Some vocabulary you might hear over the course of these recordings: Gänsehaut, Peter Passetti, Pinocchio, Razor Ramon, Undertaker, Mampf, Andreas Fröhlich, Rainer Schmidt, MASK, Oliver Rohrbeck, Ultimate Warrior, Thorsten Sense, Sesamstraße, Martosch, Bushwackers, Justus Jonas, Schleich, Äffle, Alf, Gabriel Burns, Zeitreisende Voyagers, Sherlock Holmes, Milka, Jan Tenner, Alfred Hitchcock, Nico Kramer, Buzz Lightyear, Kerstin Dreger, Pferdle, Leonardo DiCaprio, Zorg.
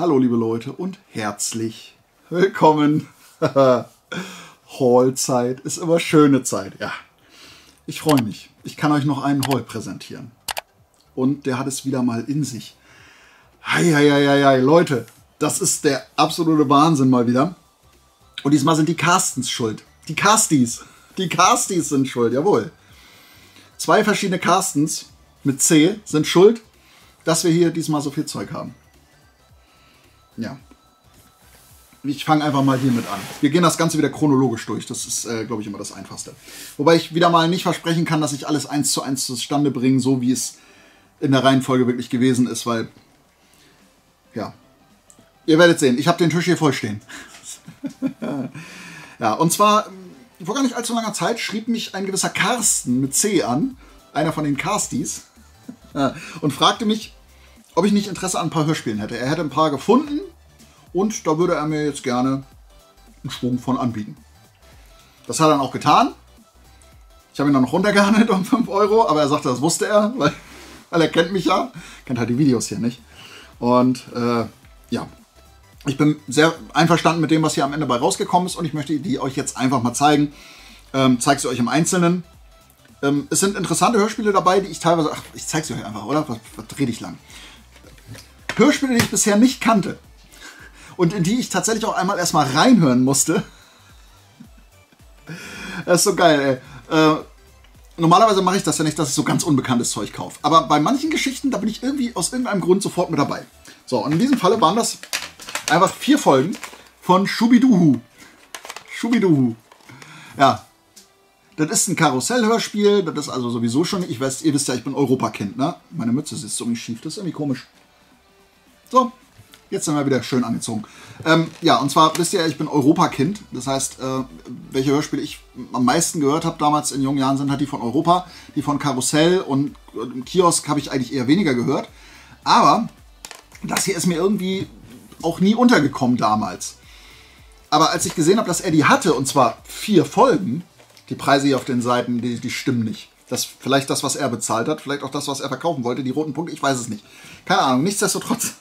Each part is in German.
Hallo liebe Leute und herzlich willkommen. Haul-Zeit ist immer schöne Zeit, ja. Ich freue mich. Ich kann euch noch einen Haul präsentieren. Und der hat es wieder mal in sich. Heieieiei, Leute, das ist der absolute Wahnsinn mal wieder. Und diesmal sind die Carstens schuld. Die Carstis sind schuld, jawohl. Zwei verschiedene Carstens mit C sind schuld, dass wir hier diesmal so viel Zeug haben. Ja. Ich fange einfach mal hiermit an. Wir gehen das Ganze wieder chronologisch durch. Das ist, glaube ich, immer das Einfachste. Wobei ich wieder mal nicht versprechen kann, dass ich alles 1:1 zustande bringe, so wie es in der Reihenfolge wirklich gewesen ist, weil, ja, ihr werdet sehen. Ich habe den Tisch hier voll stehen. Ja, und zwar, vor gar nicht allzu langer Zeit schrieb mich ein gewisser Carsten mit C an, einer von den Carstis, und fragte mich, ob ich nicht Interesse an ein paar Hörspielen hätte. Er hätte ein paar gefunden und da würde er mir jetzt gerne einen Schwung von anbieten. Das hat er dann auch getan. Ich habe ihn dann noch runtergehandelt um 5 Euro, aber er sagte, das wusste er, weil er kennt mich ja. Kennt halt die Videos hier nicht. Und ja, ich bin sehr einverstanden mit dem, was hier am Ende bei rausgekommen ist und ich möchte die euch jetzt einfach mal zeigen. Zeige sie euch im Einzelnen. Es sind interessante Hörspiele dabei, die ich teilweise... Ach, ich zeige sie euch einfach, oder? Was rede ich lang? Hörspiele, die ich bisher nicht kannte und in die ich tatsächlich auch einmal erstmal reinhören musste. Das ist so geil, ey. Normalerweise mache ich das ja nicht, dass ich so ganz unbekanntes Zeug kaufe. Aber bei manchen Geschichten, da bin ich irgendwie aus irgendeinem Grund sofort mit dabei. So, und in diesem Falle waren das einfach 4 Folgen von Schubiduu. Schubiduu. Ja. Das ist ein Karussell-Hörspiel. Das ist also sowieso schon... Ihr wisst ja, ich bin Europakind, ne? Meine Mütze sitzt irgendwie schief. Das ist irgendwie komisch. So, jetzt sind wir wieder schön angezogen. Ja, und zwar wisst ihr, ich bin Europakind. Das heißt, welche Hörspiele ich am meisten gehört habe damals in jungen Jahren sind halt die von Europa. Die von Karussell und im Kiosk habe ich eigentlich eher weniger gehört. Aber das hier ist mir irgendwie auch nie untergekommen damals. Aber als ich gesehen habe, dass er die hatte, und zwar 4 Folgen, die Preise hier auf den Seiten, die stimmen nicht. Das, vielleicht das, was er bezahlt hat, vielleicht auch das, was er verkaufen wollte, die roten Punkte, ich weiß es nicht. Keine Ahnung, nichtsdestotrotz...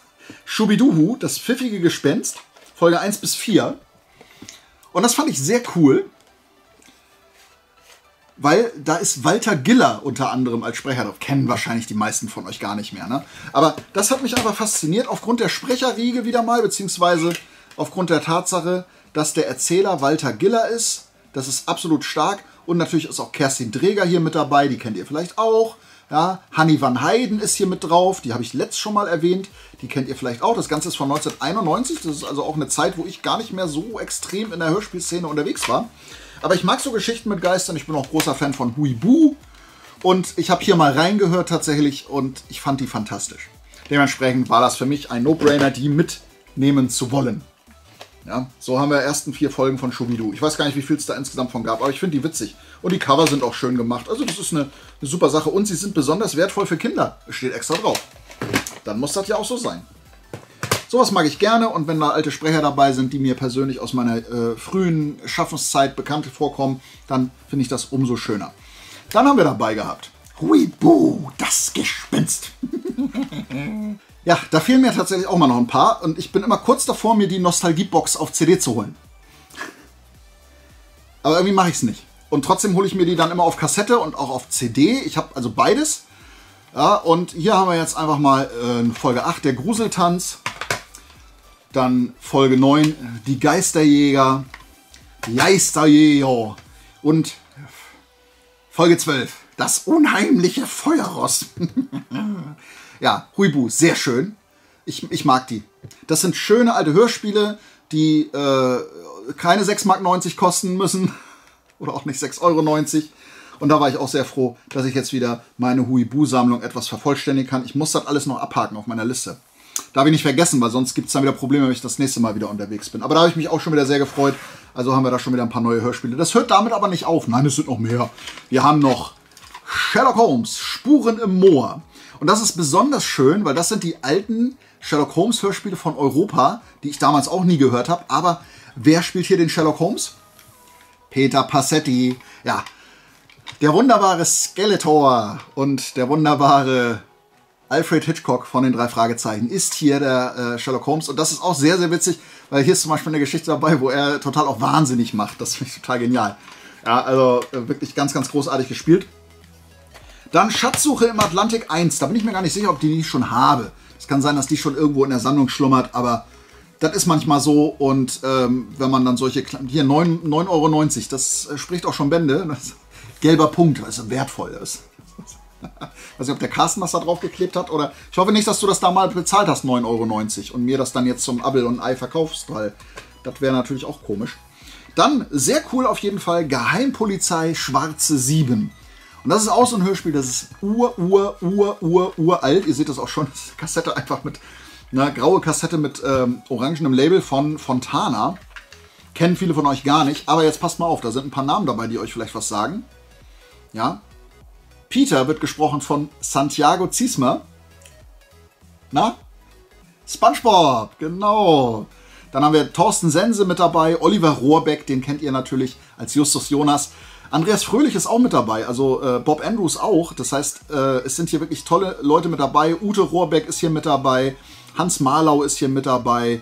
Schubiduu, das pfiffige Gespenst, Folge 1 bis 4. Und das fand ich sehr cool, weil da ist Walter Giller unter anderem als Sprecher drauf. Kennen wahrscheinlich die meisten von euch gar nicht mehr, ne? Aber das hat mich einfach fasziniert, aufgrund der Sprecherriege wieder mal, beziehungsweise aufgrund der Tatsache, dass der Erzähler Walter Giller ist. Das ist absolut stark. Und natürlich ist auch Kerstin Dreger hier mit dabei, die kennt ihr vielleicht auch. Ja, Hanni van Heiden ist hier mit drauf, die habe ich letztes schon mal erwähnt, die kennt ihr vielleicht auch. Das Ganze ist von 1991, das ist also auch eine Zeit, wo ich gar nicht mehr so extrem in der Hörspielszene unterwegs war. Aber ich mag so Geschichten mit Geistern, ich bin auch großer Fan von Hui Buh und ich habe hier mal reingehört tatsächlich und ich fand die fantastisch. Dementsprechend war das für mich ein No-Brainer, die mitnehmen zu wollen. Ja, so haben wir die ersten 4 Folgen von Schubiduu. Ich weiß gar nicht, wie viel es da insgesamt von gab, aber ich finde die witzig. Und die Cover sind auch schön gemacht. Also das ist eine super Sache. Und sie sind besonders wertvoll für Kinder. Steht extra drauf. Dann muss das ja auch so sein. Sowas mag ich gerne. Und wenn da alte Sprecher dabei sind, die mir persönlich aus meiner frühen Schaffenszeit bekannt vorkommen, dann finde ich das umso schöner. Dann haben wir dabei gehabt Hui Buh, das Gespenst. Ja, da fehlen mir tatsächlich auch mal noch ein paar und ich bin immer kurz davor, mir die Nostalgiebox auf CD zu holen. Aber irgendwie mache ich es nicht. Und trotzdem hole ich mir die dann immer auf Kassette und auch auf CD. Ich habe also beides. Ja, und hier haben wir jetzt einfach mal Folge 8, der Gruseltanz. Dann Folge 9, die Geisterjäger. Geisterjäger. Und Folge 12, das unheimliche Feuerross. Ja, Hui Buh, sehr schön. Ich mag die. Das sind schöne alte Hörspiele, die keine 6,90 Mark kosten müssen. Oder auch nicht 6,90 Euro. Und da war ich auch sehr froh, dass ich jetzt wieder meine Hui Buh-Sammlung etwas vervollständigen kann. Ich muss das alles noch abhaken auf meiner Liste. Darf ich nicht vergessen, weil sonst gibt es dann wieder Probleme, wenn ich das nächste Mal wieder unterwegs bin. Aber da habe ich mich auch schon wieder sehr gefreut. Also haben wir da schon wieder ein paar neue Hörspiele. Das hört damit aber nicht auf. Nein, es sind noch mehr. Wir haben noch Sherlock Holmes, Spuren im Moor. Und das ist besonders schön, weil das sind die alten Sherlock Holmes Hörspiele von Europa, die ich damals auch nie gehört habe. Aber wer spielt hier den Sherlock Holmes? Peter Passetti. Ja, der wunderbare Skeletor und der wunderbare Alfred Hitchcock von den 3 Fragezeichen ist hier der Sherlock Holmes. Und das ist auch sehr, sehr witzig, weil hier ist zum Beispiel eine Geschichte dabei, wo er total auch wahnsinnig macht. Das finde ich total genial. Ja, also wirklich ganz, ganz großartig gespielt. Dann Schatzsuche im Atlantik 1. Da bin ich mir gar nicht sicher, ob die schon habe. Es kann sein, dass die schon irgendwo in der Sammlung schlummert, aber das ist manchmal so. Und wenn man dann solche... Hier 9,90 €, das spricht auch schon Bände. Das, gelber Punkt, weil es wertvoll ist. Ich weiß nicht, ob der Carsten das da drauf geklebt hat oder... Ich hoffe nicht, dass du das da mal bezahlt hast, 9,90 € und mir das dann jetzt zum Abel und Ei verkaufst, weil das wäre natürlich auch komisch. Dann, sehr cool auf jeden Fall, Geheimpolizei Schwarze 7. Und das ist auch so ein Hörspiel, das ist uralt. Ihr seht das auch schon, das ist eine Kassette einfach mit... Eine graue Kassette mit orangenem Label von Fontana. Kennen viele von euch gar nicht, aber jetzt passt mal auf, da sind ein paar Namen dabei, die euch vielleicht was sagen. Ja. Peter wird gesprochen von Santiago Ziesmer. Na? SpongeBob, genau. Dann haben wir Thorsten Sense mit dabei, Oliver Rohrbeck, den kennt ihr natürlich als Justus Jonas. Andreas Fröhlich ist auch mit dabei, also Bob Andrews auch. Das heißt, es sind hier wirklich tolle Leute mit dabei. Ute Rohrbeck ist hier mit dabei, Hans Marlau ist hier mit dabei.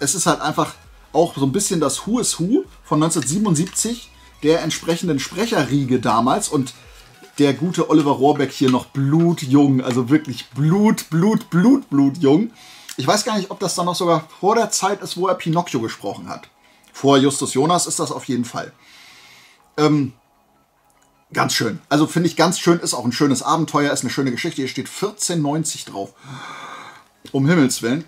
Es ist halt einfach auch so ein bisschen das Who is Who von 1977, der entsprechenden Sprecherriege damals. Und der gute Oliver Rohrbeck hier noch blutjung, also wirklich blutjung. Ich weiß gar nicht, ob das dann noch sogar vor der Zeit ist, wo er Pinocchio gesprochen hat. Vor Justus Jonas ist das auf jeden Fall. Ganz schön. Also finde ich ganz schön, ist auch ein schönes Abenteuer, ist eine schöne Geschichte. Hier steht 14,90 € drauf. Um Himmels Willen.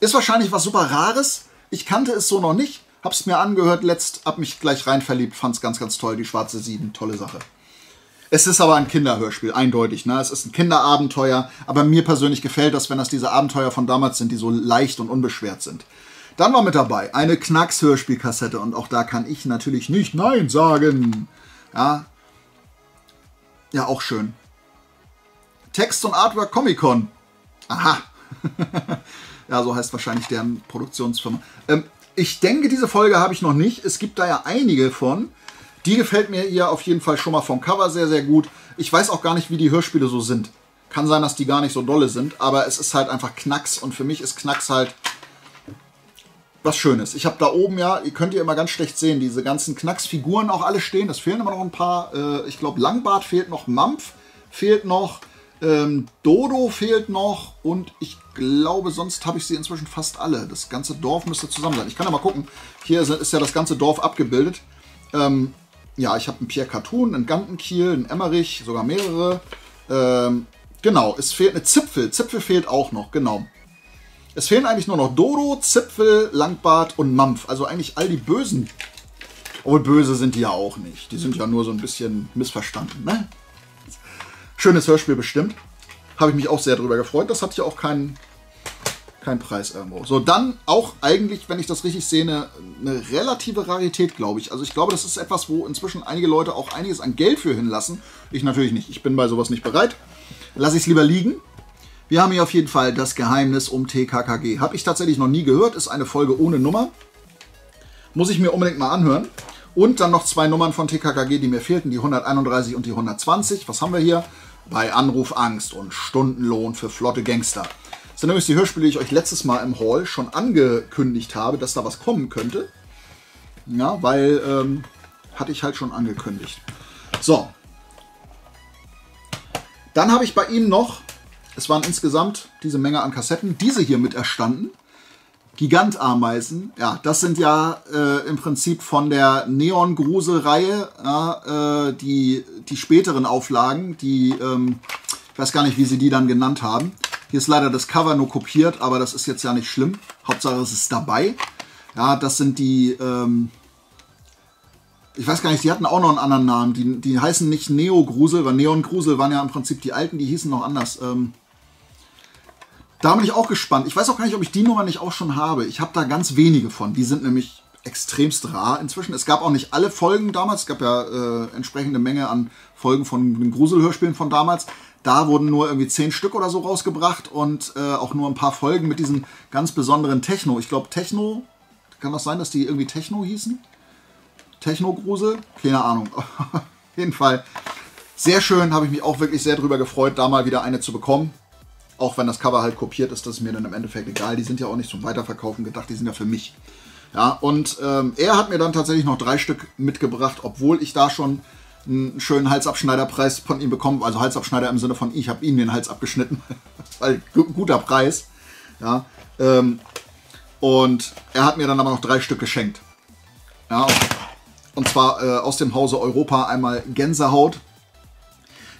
Ist wahrscheinlich was super Rares. Ich kannte es so noch nicht. Hab's mir angehört letzt, hab mich gleich rein verliebt. Fand's ganz, ganz toll. Die Schwarze 7, tolle Sache. Es ist aber ein Kinderhörspiel, eindeutig. Ne? Es ist ein Kinderabenteuer, aber mir persönlich gefällt das, wenn das diese Abenteuer von damals sind, die so leicht und unbeschwert sind. Dann war mit dabei eine Knacks-Hörspielkassette und auch da kann ich natürlich nicht Nein sagen. Ja, ja auch schön. Text und Artwork Comic-Con. Aha. Ja, so heißt wahrscheinlich deren Produktionsfirma. Ich denke, diese Folge habe ich noch nicht. Es gibt da ja einige von. Die gefällt mir hier auf jeden Fall schon mal vom Cover sehr, sehr gut. Ich weiß auch gar nicht, wie die Hörspiele so sind. Kann sein, dass die gar nicht so dolle sind, aber es ist halt einfach Knacks und für mich ist Knacks halt was Schönes. Ich habe da oben ja, ihr könnt ihr immer ganz schlecht sehen, diese ganzen Knacks-Figuren auch alle stehen. Es fehlen immer noch ein paar. Ich glaube, Langbart fehlt noch, Mampf fehlt noch, Dodo fehlt noch und ich glaube, sonst habe ich sie inzwischen fast alle. Das ganze Dorf müsste zusammen sein. Ich kann ja mal gucken. Hier ist ja das ganze Dorf abgebildet. Ja, ich habe einen Pierre Cartoon, einen Gantenkiel, einen Emmerich, sogar mehrere. Genau, es fehlt eine Zipfel. Zipfel fehlt auch noch, genau. Es fehlen eigentlich nur noch Dodo, Zipfel, Langbart und Mampf. Also eigentlich all die Bösen. Obwohl böse sind die ja auch nicht. Die sind ja nur so ein bisschen missverstanden, ne? Schönes Hörspiel bestimmt. Habe ich mich auch sehr drüber gefreut. Das hat ja auch keinen Preis irgendwo. So, dann auch eigentlich, wenn ich das richtig sehe, eine relative Rarität, glaube ich. Also ich glaube, das ist etwas, wo inzwischen einige Leute auch einiges an Geld für hinlassen. Ich natürlich nicht. Ich bin bei sowas nicht bereit. Lasse ich es lieber liegen. Wir haben hier auf jeden Fall das Geheimnis um TKKG. Habe ich tatsächlich noch nie gehört. Ist eine Folge ohne Nummer. Muss ich mir unbedingt mal anhören. Und dann noch 2 Nummern von TKKG, die mir fehlten. Die 131 und die 120. Was haben wir hier? Bei Anruf Angst und Stundenlohn für flotte Gangster. Das sind nämlich die Hörspiele, die ich euch letztes Mal im Haul schon angekündigt habe, dass da was kommen könnte. Ja, weil hatte ich halt schon angekündigt. So. Dann habe ich bei Ihnen noch, es waren insgesamt diese Menge an Kassetten, diese hier mit erstanden. Gigantameisen. Ja, das sind ja im Prinzip von der Neon-Grusel-Reihe, ja, die späteren Auflagen, die, ich weiß gar nicht, wie sie die dann genannt haben. Hier ist leider das Cover nur kopiert, aber das ist jetzt ja nicht schlimm. Hauptsache, es ist dabei. Ja, das sind die, ich weiß gar nicht, die hatten auch noch einen anderen Namen. Die heißen nicht Neo-Grusel, weil Neon-Grusel waren ja im Prinzip die alten, die hießen noch anders. Da bin ich auch gespannt. Ich weiß auch gar nicht, ob ich die Nummer nicht auch schon habe. Ich habe da ganz wenige von. Die sind nämlich extremst rar inzwischen. Es gab auch nicht alle Folgen damals. Es gab ja entsprechende Menge an Folgen von den Gruselhörspielen von damals. Da wurden nur irgendwie 10 Stück oder so rausgebracht und auch nur ein paar Folgen mit diesem ganz besonderen Techno. Ich glaube, Techno, kann das sein, dass die irgendwie Techno hießen? Techno-Grusel? Keine Ahnung. Auf jeden Fall sehr schön, habe ich mich auch wirklich sehr drüber gefreut, da mal wieder eine zu bekommen. auch wenn das Cover halt kopiert ist, das ist mir dann im Endeffekt egal. Die sind ja auch nicht zum Weiterverkaufen gedacht, die sind ja für mich. Ja, und er hat mir dann tatsächlich noch 3 Stück mitgebracht, obwohl ich da schon einen schönen Halsabschneiderpreis von ihm bekommen, also Halsabschneider im Sinne von, ich habe ihm den Hals abgeschnitten, weil guter Preis. Ja, und er hat mir dann aber noch 3 Stück geschenkt. Ja, und zwar aus dem Hause Europa einmal Gänsehaut.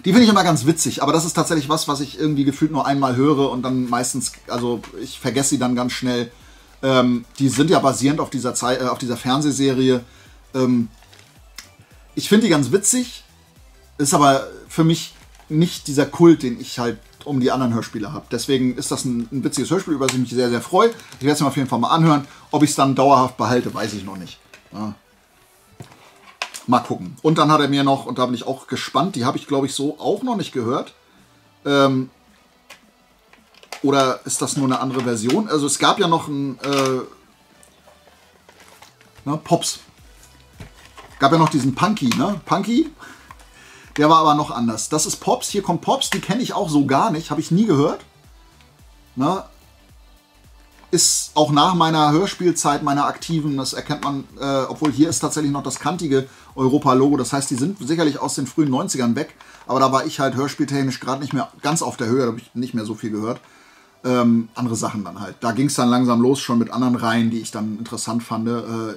Die finde ich immer ganz witzig, aber das ist tatsächlich was, was ich irgendwie gefühlt nur einmal höre und dann meistens, also ich vergesse sie dann ganz schnell. Die sind ja basierend auf dieser, Fernsehserie. Ich finde die ganz witzig, ist aber für mich nicht dieser Kult, den ich halt um die anderen Hörspiele habe. Deswegen ist das ein witziges Hörspiel, über das ich mich sehr, sehr freue. Ich werde es mir auf jeden Fall mal anhören. Ob ich es dann dauerhaft behalte, weiß ich noch nicht. Ja. Mal gucken. Und dann hat er mir noch, und da bin ich auch gespannt, die habe ich, glaube ich, so auch noch nicht gehört. Oder ist das nur eine andere Version? Also es gab ja noch ein Pops. Gab ja noch diesen Punky, ne? Punky, der war aber noch anders. Das ist Pops, hier kommt Pops, die kenne ich auch so gar nicht, habe ich nie gehört. Ne? Ist auch nach meiner Hörspielzeit, meiner aktiven, das erkennt man, obwohl hier ist tatsächlich noch das kantige Europa-Logo. Das heißt, die sind sicherlich aus den frühen 90ern weg, aber da war ich halt hörspieltechnisch gerade nicht mehr ganz auf der Höhe, da habe ich nicht mehr so viel gehört. Andere Sachen dann halt. Da ging es dann langsam los, schon mit anderen Reihen, die ich dann interessant fand.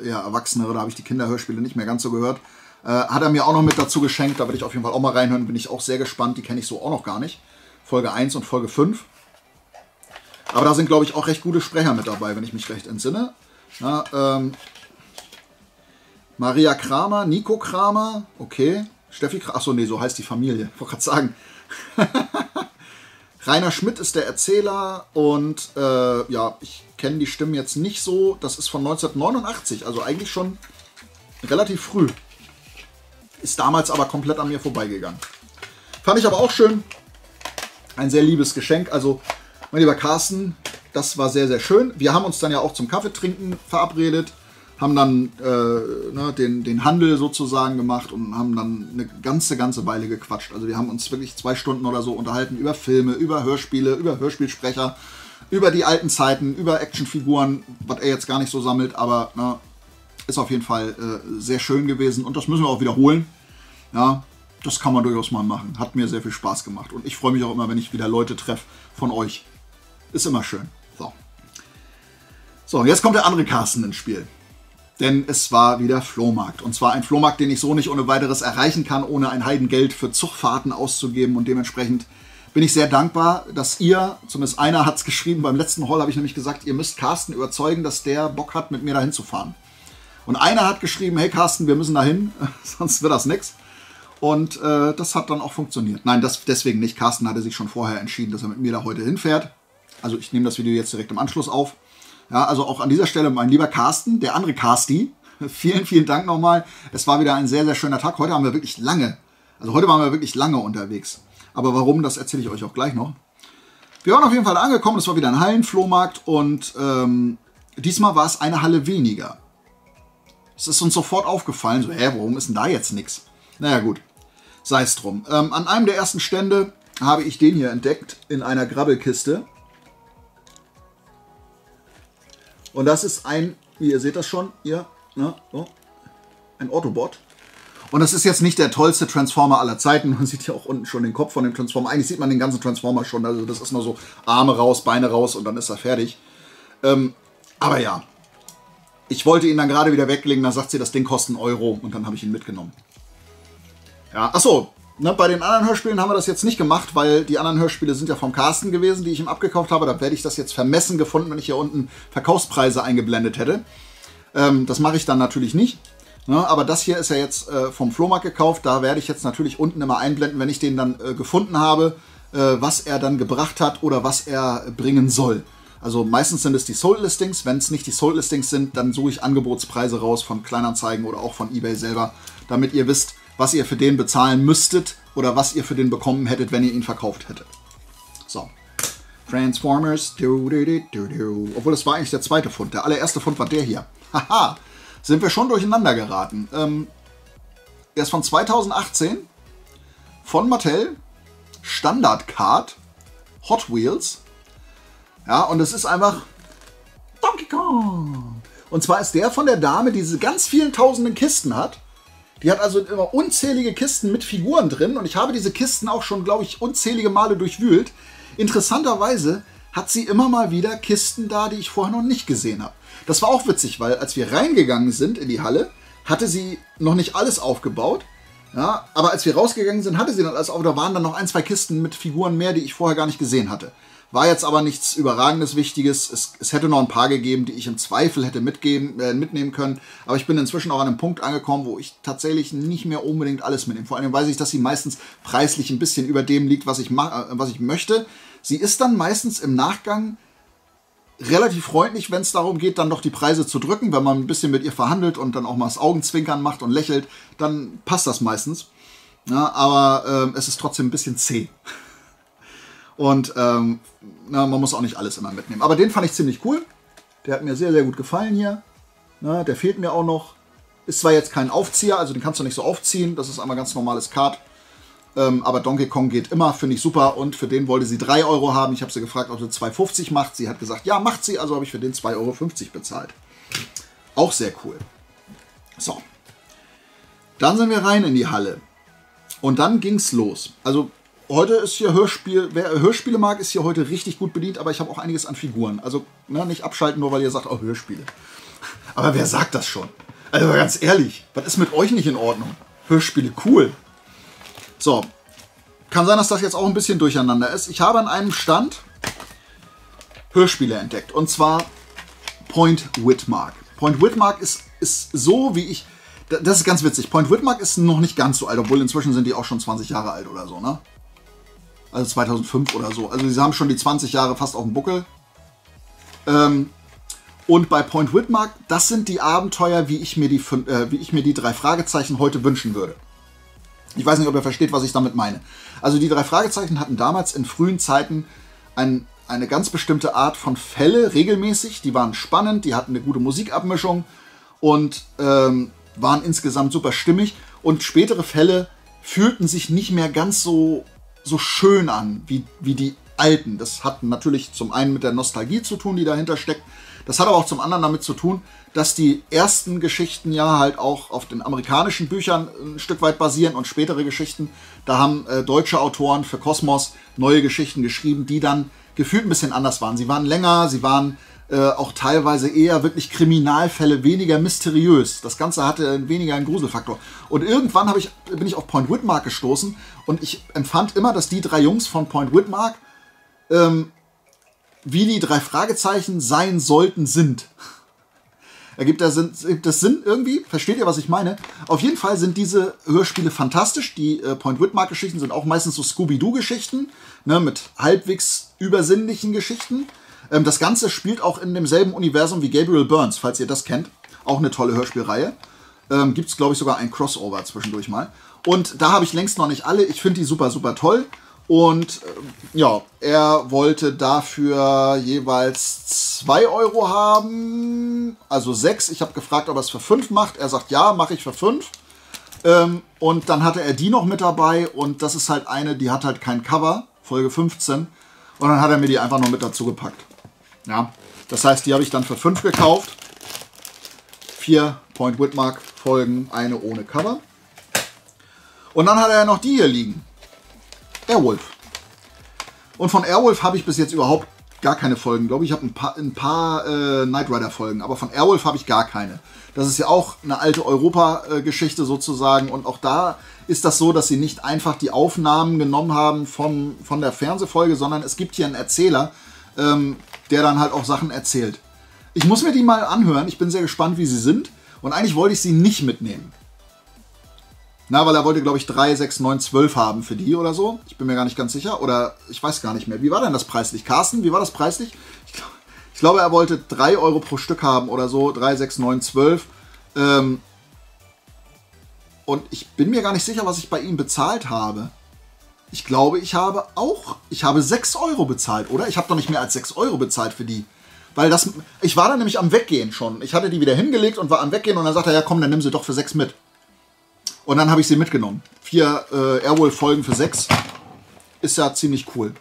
Ja, Erwachsenere, da habe ich die Kinderhörspiele nicht mehr ganz so gehört. Hat er mir auch noch mit dazu geschenkt, da werde ich auf jeden Fall auch mal reinhören, bin ich auch sehr gespannt, die kenne ich so auch noch gar nicht. Folge 1 und Folge 5. Aber da sind, glaube ich, auch recht gute Sprecher mit dabei, wenn ich mich recht entsinne. Ja, Maria Kramer, Nico Kramer, okay. Steffi Kramer, achso, nee, so heißt die Familie, wollte gerade sagen. Rainer Schmidt ist der Erzähler und ja, ich kenne die Stimmen jetzt nicht so. Das ist von 1989, also eigentlich schon relativ früh. Ist damals aber komplett an mir vorbeigegangen. Fand ich aber auch schön. Ein sehr liebes Geschenk, also... Mein lieber Carsten, das war sehr, sehr schön. Wir haben uns dann ja auch zum Kaffeetrinken verabredet, haben dann den Handel sozusagen gemacht und haben dann eine ganze Weile gequatscht. Also wir haben uns wirklich 2 Stunden oder so unterhalten über Filme, über Hörspiele, über Hörspielsprecher, über die alten Zeiten, über Actionfiguren, was er jetzt gar nicht so sammelt, aber na, ist auf jeden Fall sehr schön gewesen und das müssen wir auch wiederholen. Ja. Das kann man durchaus mal machen. Hat mir sehr viel Spaß gemacht. Und ich freue mich auch immer, wenn ich wieder Leute treffe von euch. Ist immer schön. So, jetzt kommt der andere Carsten ins Spiel. Denn es war wieder Flohmarkt. Und zwar ein Flohmarkt, den ich so nicht ohne weiteres erreichen kann, ohne ein Heidengeld für Zugfahrten auszugeben. Und dementsprechend bin ich sehr dankbar, dass ihr, zumindest einer hat es geschrieben, beim letzten Haul habe ich nämlich gesagt, ihr müsst Carsten überzeugen, dass der Bock hat, mit mir dahin zu fahren. Und einer hat geschrieben, hey Carsten, wir müssen dahin, sonst wird das nichts. Und das hat dann auch funktioniert. Nein, deswegen nicht. Carsten hatte sich schon vorher entschieden, dass er mit mir da heute hinfährt. Also ich nehme das Video jetzt direkt im Anschluss auf. Ja, also auch an dieser Stelle, mein lieber Carsten, der andere Carsti, vielen, vielen Dank nochmal. Es war wieder ein sehr, sehr schöner Tag. Heute waren wir wirklich lange unterwegs. Aber warum, das erzähle ich euch auch gleich noch. Wir waren auf jeden Fall angekommen. Es war wieder ein Hallenflohmarkt und diesmal war es eine Halle weniger. Es ist uns sofort aufgefallen, so, hä, warum ist denn da jetzt nichts? Naja gut, sei es drum. An einem der ersten Stände habe ich den hier entdeckt, in einer Grabbelkiste. Und das ist ein, wie ihr seht das schon, hier, ne, so, ein Autobot. Und das ist jetzt nicht der tollste Transformer aller Zeiten. Man sieht ja auch unten schon den Kopf von dem Transformer. Eigentlich sieht man den ganzen Transformer schon. Also das ist nur so Arme raus, Beine raus und dann ist er fertig. Aber ja, ich wollte ihn dann gerade wieder weglegen. Da sagt sie, das Ding kostet €1 und dann habe ich ihn mitgenommen. Ja, achso, ne, bei den anderen Hörspielen haben wir das jetzt nicht gemacht, weil die anderen Hörspiele sind ja vom Carsten gewesen, die ich ihm abgekauft habe. Da werde ich das jetzt vermessen gefunden, wenn ich hier unten Verkaufspreise eingeblendet hätte. Das mache ich dann natürlich nicht. Ne, aber das hier ist ja jetzt vom Flohmarkt gekauft. Da werde ich jetzt natürlich unten immer einblenden, wenn ich den dann gefunden habe, was er dann gebracht hat oder was er bringen soll. Also meistens sind es die Sold-Listings. Wenn es nicht die Sold-Listings sind, dann suche ich Angebotspreise raus von Kleinanzeigen oder auch von eBay selber, damit ihr wisst, was ihr für den bezahlen müsstet oder was ihr für den bekommen hättet, wenn ihr ihn verkauft hättet. So. Transformers. Obwohl, das war eigentlich der zweite Fund. Der allererste Fund war der hier. Haha. Sind wir schon durcheinander geraten. Der ist von 2018. Von Mattel. Standard Card. Hot Wheels. Ja, und es ist einfach Donkey Kong. Und zwar ist der von der Dame, die diese ganz vielen tausenden Kisten hat. Die hat also immer unzählige Kisten mit Figuren drin. Und ich habe diese Kisten auch schon, glaube ich, unzählige Male durchwühlt. Interessanterweise hat sie immer mal wieder Kisten da, die ich vorher noch nicht gesehen habe. Das war auch witzig, weil als wir reingegangen sind in die Halle, hatte sie noch nicht alles aufgebaut. Ja, aber als wir rausgegangen sind, hatte sie dann alles auf. Da waren dann noch ein, zwei Kisten mit Figuren mehr, die ich vorher gar nicht gesehen hatte. War jetzt aber nichts Überragendes, Wichtiges. Es hätte noch ein paar gegeben, die ich im Zweifel hätte mitnehmen können. Aber ich bin inzwischen auch an einem Punkt angekommen, wo ich tatsächlich nicht mehr unbedingt alles mitnehme. Vor allem weiß ich, dass sie meistens preislich ein bisschen über dem liegt, was ich möchte. Sie ist dann meistens im Nachgang relativ freundlich, wenn es darum geht, dann doch die Preise zu drücken. Wenn man ein bisschen mit ihr verhandelt und dann auch mal das Augenzwinkern macht und lächelt, dann passt das meistens. Ja, aber es ist trotzdem ein bisschen zäh. Und man muss auch nicht alles immer mitnehmen. Aber den fand ich ziemlich cool. Der hat mir sehr, sehr gut gefallen hier. Na, der fehlt mir auch noch. Ist zwar jetzt kein Aufzieher, also den kannst du nicht so aufziehen. Das ist einmal ganz normales Kart. Aber Donkey Kong geht immer, finde ich super. Und für den wollte sie 3 Euro haben. Ich habe sie gefragt, ob sie 2,50 macht. Sie hat gesagt, ja, macht sie. Also habe ich für den 2,50 Euro bezahlt. Auch sehr cool. So. Dann sind wir rein in die Halle. Und dann ging's los. Also heute ist hier Hörspiel, wer Hörspiele mag, ist hier heute richtig gut bedient, aber ich habe auch einiges an Figuren. Also ne, nicht abschalten, nur weil ihr sagt, oh, Hörspiele. Aber wer sagt das schon? Also ganz ehrlich, was ist mit euch nicht in Ordnung? Hörspiele, cool. So, kann sein, dass das jetzt auch ein bisschen durcheinander ist. Ich habe an einem Stand Hörspiele entdeckt, und zwar Point Whitmark. Point Whitmark ist so, wie ich... Das ist ganz witzig. Point Whitmark ist noch nicht ganz so alt, obwohl inzwischen sind die auch schon 20 Jahre alt oder so, ne? Also 2005 oder so. Also sie haben schon die 20 Jahre fast auf dem Buckel. Und bei Point Whitmark, das sind die Abenteuer, wie ich mir die 3 Fragezeichen heute wünschen würde. Ich weiß nicht, ob ihr versteht, was ich damit meine. Also die 3 Fragezeichen hatten damals in frühen Zeiten eine ganz bestimmte Art von Fälle regelmäßig. Die waren spannend, die hatten eine gute Musikabmischung und waren insgesamt super stimmig. Und spätere Fälle fühlten sich nicht mehr ganz so schön an, wie die alten. Das hat natürlich zum einen mit der Nostalgie zu tun, die dahinter steckt. Das hat aber auch zum anderen damit zu tun, dass die ersten Geschichten ja halt auch auf den amerikanischen Büchern ein Stück weit basieren und spätere Geschichten, da haben deutsche Autoren für Kosmos neue Geschichten geschrieben, die dann gefühlt ein bisschen anders waren. Sie waren länger, sie waren auch teilweise eher wirklich Kriminalfälle, weniger mysteriös. Das Ganze hatte weniger einen Gruselfaktor. Und irgendwann bin ich auf Point Whitmark gestoßen und ich empfand immer, dass die 3 Jungs von Point Whitmark wie die 3 Fragezeichen sein sollten sind. Ergibt das Sinn irgendwie? Versteht ihr, was ich meine? Auf jeden Fall sind diese Hörspiele fantastisch. Die Point Whitmark-Geschichten sind auch meistens so Schubiduu-Geschichten, ne, mit halbwegs übersinnlichen Geschichten. Das Ganze spielt auch in demselben Universum wie Gabriel Burns, falls ihr das kennt. Auch eine tolle Hörspielreihe. Gibt es, glaube ich, sogar ein Crossover zwischendurch mal. Und da habe ich längst noch nicht alle. Ich finde die super, super toll. Und ja, er wollte dafür jeweils 2 Euro haben, also 6. Ich habe gefragt, ob er es für 5 macht. Er sagt, ja, mache ich für 5. Und dann hatte er die noch mit dabei. Und das ist halt eine, die hat halt kein Cover, Folge 15. Und dann hat er mir die einfach noch mit dazu gepackt. Ja, das heißt, die habe ich dann für 5 gekauft. 4 Point Whitmark Folgen, eine ohne Cover. Und dann hat er ja noch die hier liegen. Airwolf. Und von Airwolf habe ich bis jetzt überhaupt gar keine Folgen, glaube ich. Ich habe ein paar Knight Rider Folgen, aber von Airwolf habe ich gar keine. Das ist ja auch eine alte Europa-Geschichte sozusagen. Und auch da ist das so, dass sie nicht einfach die Aufnahmen genommen haben von der Fernsehfolge, sondern es gibt hier einen Erzähler, der dann halt auch Sachen erzählt. Ich muss mir die mal anhören. Ich bin sehr gespannt, wie sie sind. Und eigentlich wollte ich sie nicht mitnehmen. Na, weil er wollte, glaube ich, 3, 6, 9, 12 haben für die oder so. Ich bin mir gar nicht ganz sicher. Oder ich weiß gar nicht mehr. Wie war denn das preislich? Carsten, wie war das preislich? Ich glaube, er wollte 3 Euro pro Stück haben oder so. 3, 6, 9, 12. Und ich bin mir gar nicht sicher, was ich bei ihm bezahlt habe. Ich glaube, ich habe 6 Euro bezahlt, oder? Ich habe doch nicht mehr als 6 Euro bezahlt für die. Weil das, ich war da nämlich am Weggehen schon. Ich hatte die wieder hingelegt und war am Weggehen und dann sagt er, ja komm, dann nimm sie doch für 6 mit. Und dann habe ich sie mitgenommen. 4 Airwolf-Folgen für 6. Ist ja ziemlich cool.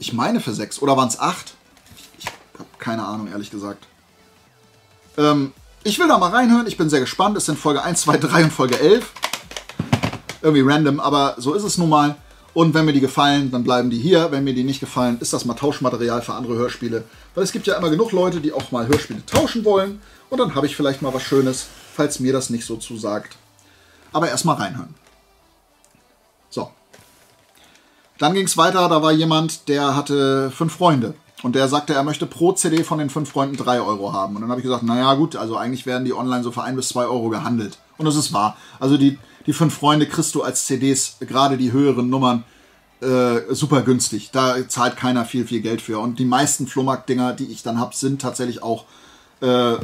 Ich meine für 6. Oder waren es 8? Ich habe keine Ahnung, ehrlich gesagt. Ich will da mal reinhören. Ich bin sehr gespannt. Es sind Folge 1, 2, 3 und Folge 11. Irgendwie random, aber so ist es nun mal. Und wenn mir die gefallen, dann bleiben die hier. Wenn mir die nicht gefallen, ist das mal Tauschmaterial für andere Hörspiele. Weil es gibt ja immer genug Leute, die auch mal Hörspiele tauschen wollen. Und dann habe ich vielleicht mal was Schönes, falls mir das nicht so zusagt. Aber erstmal reinhören. So. Dann ging es weiter. Da war jemand, der hatte 5 Freunde. Und der sagte, er möchte pro CD von den 5 Freunden 3 € haben. Und dann habe ich gesagt, naja gut, also eigentlich werden die online so für 1 bis 2 € gehandelt. Und das ist wahr. Also die 5 Freunde kriegst du als CDs, gerade die höheren Nummern, super günstig. Da zahlt keiner viel, viel Geld für. Und die meisten Flohmarkt-Dinger, die ich dann habe, sind tatsächlich auch für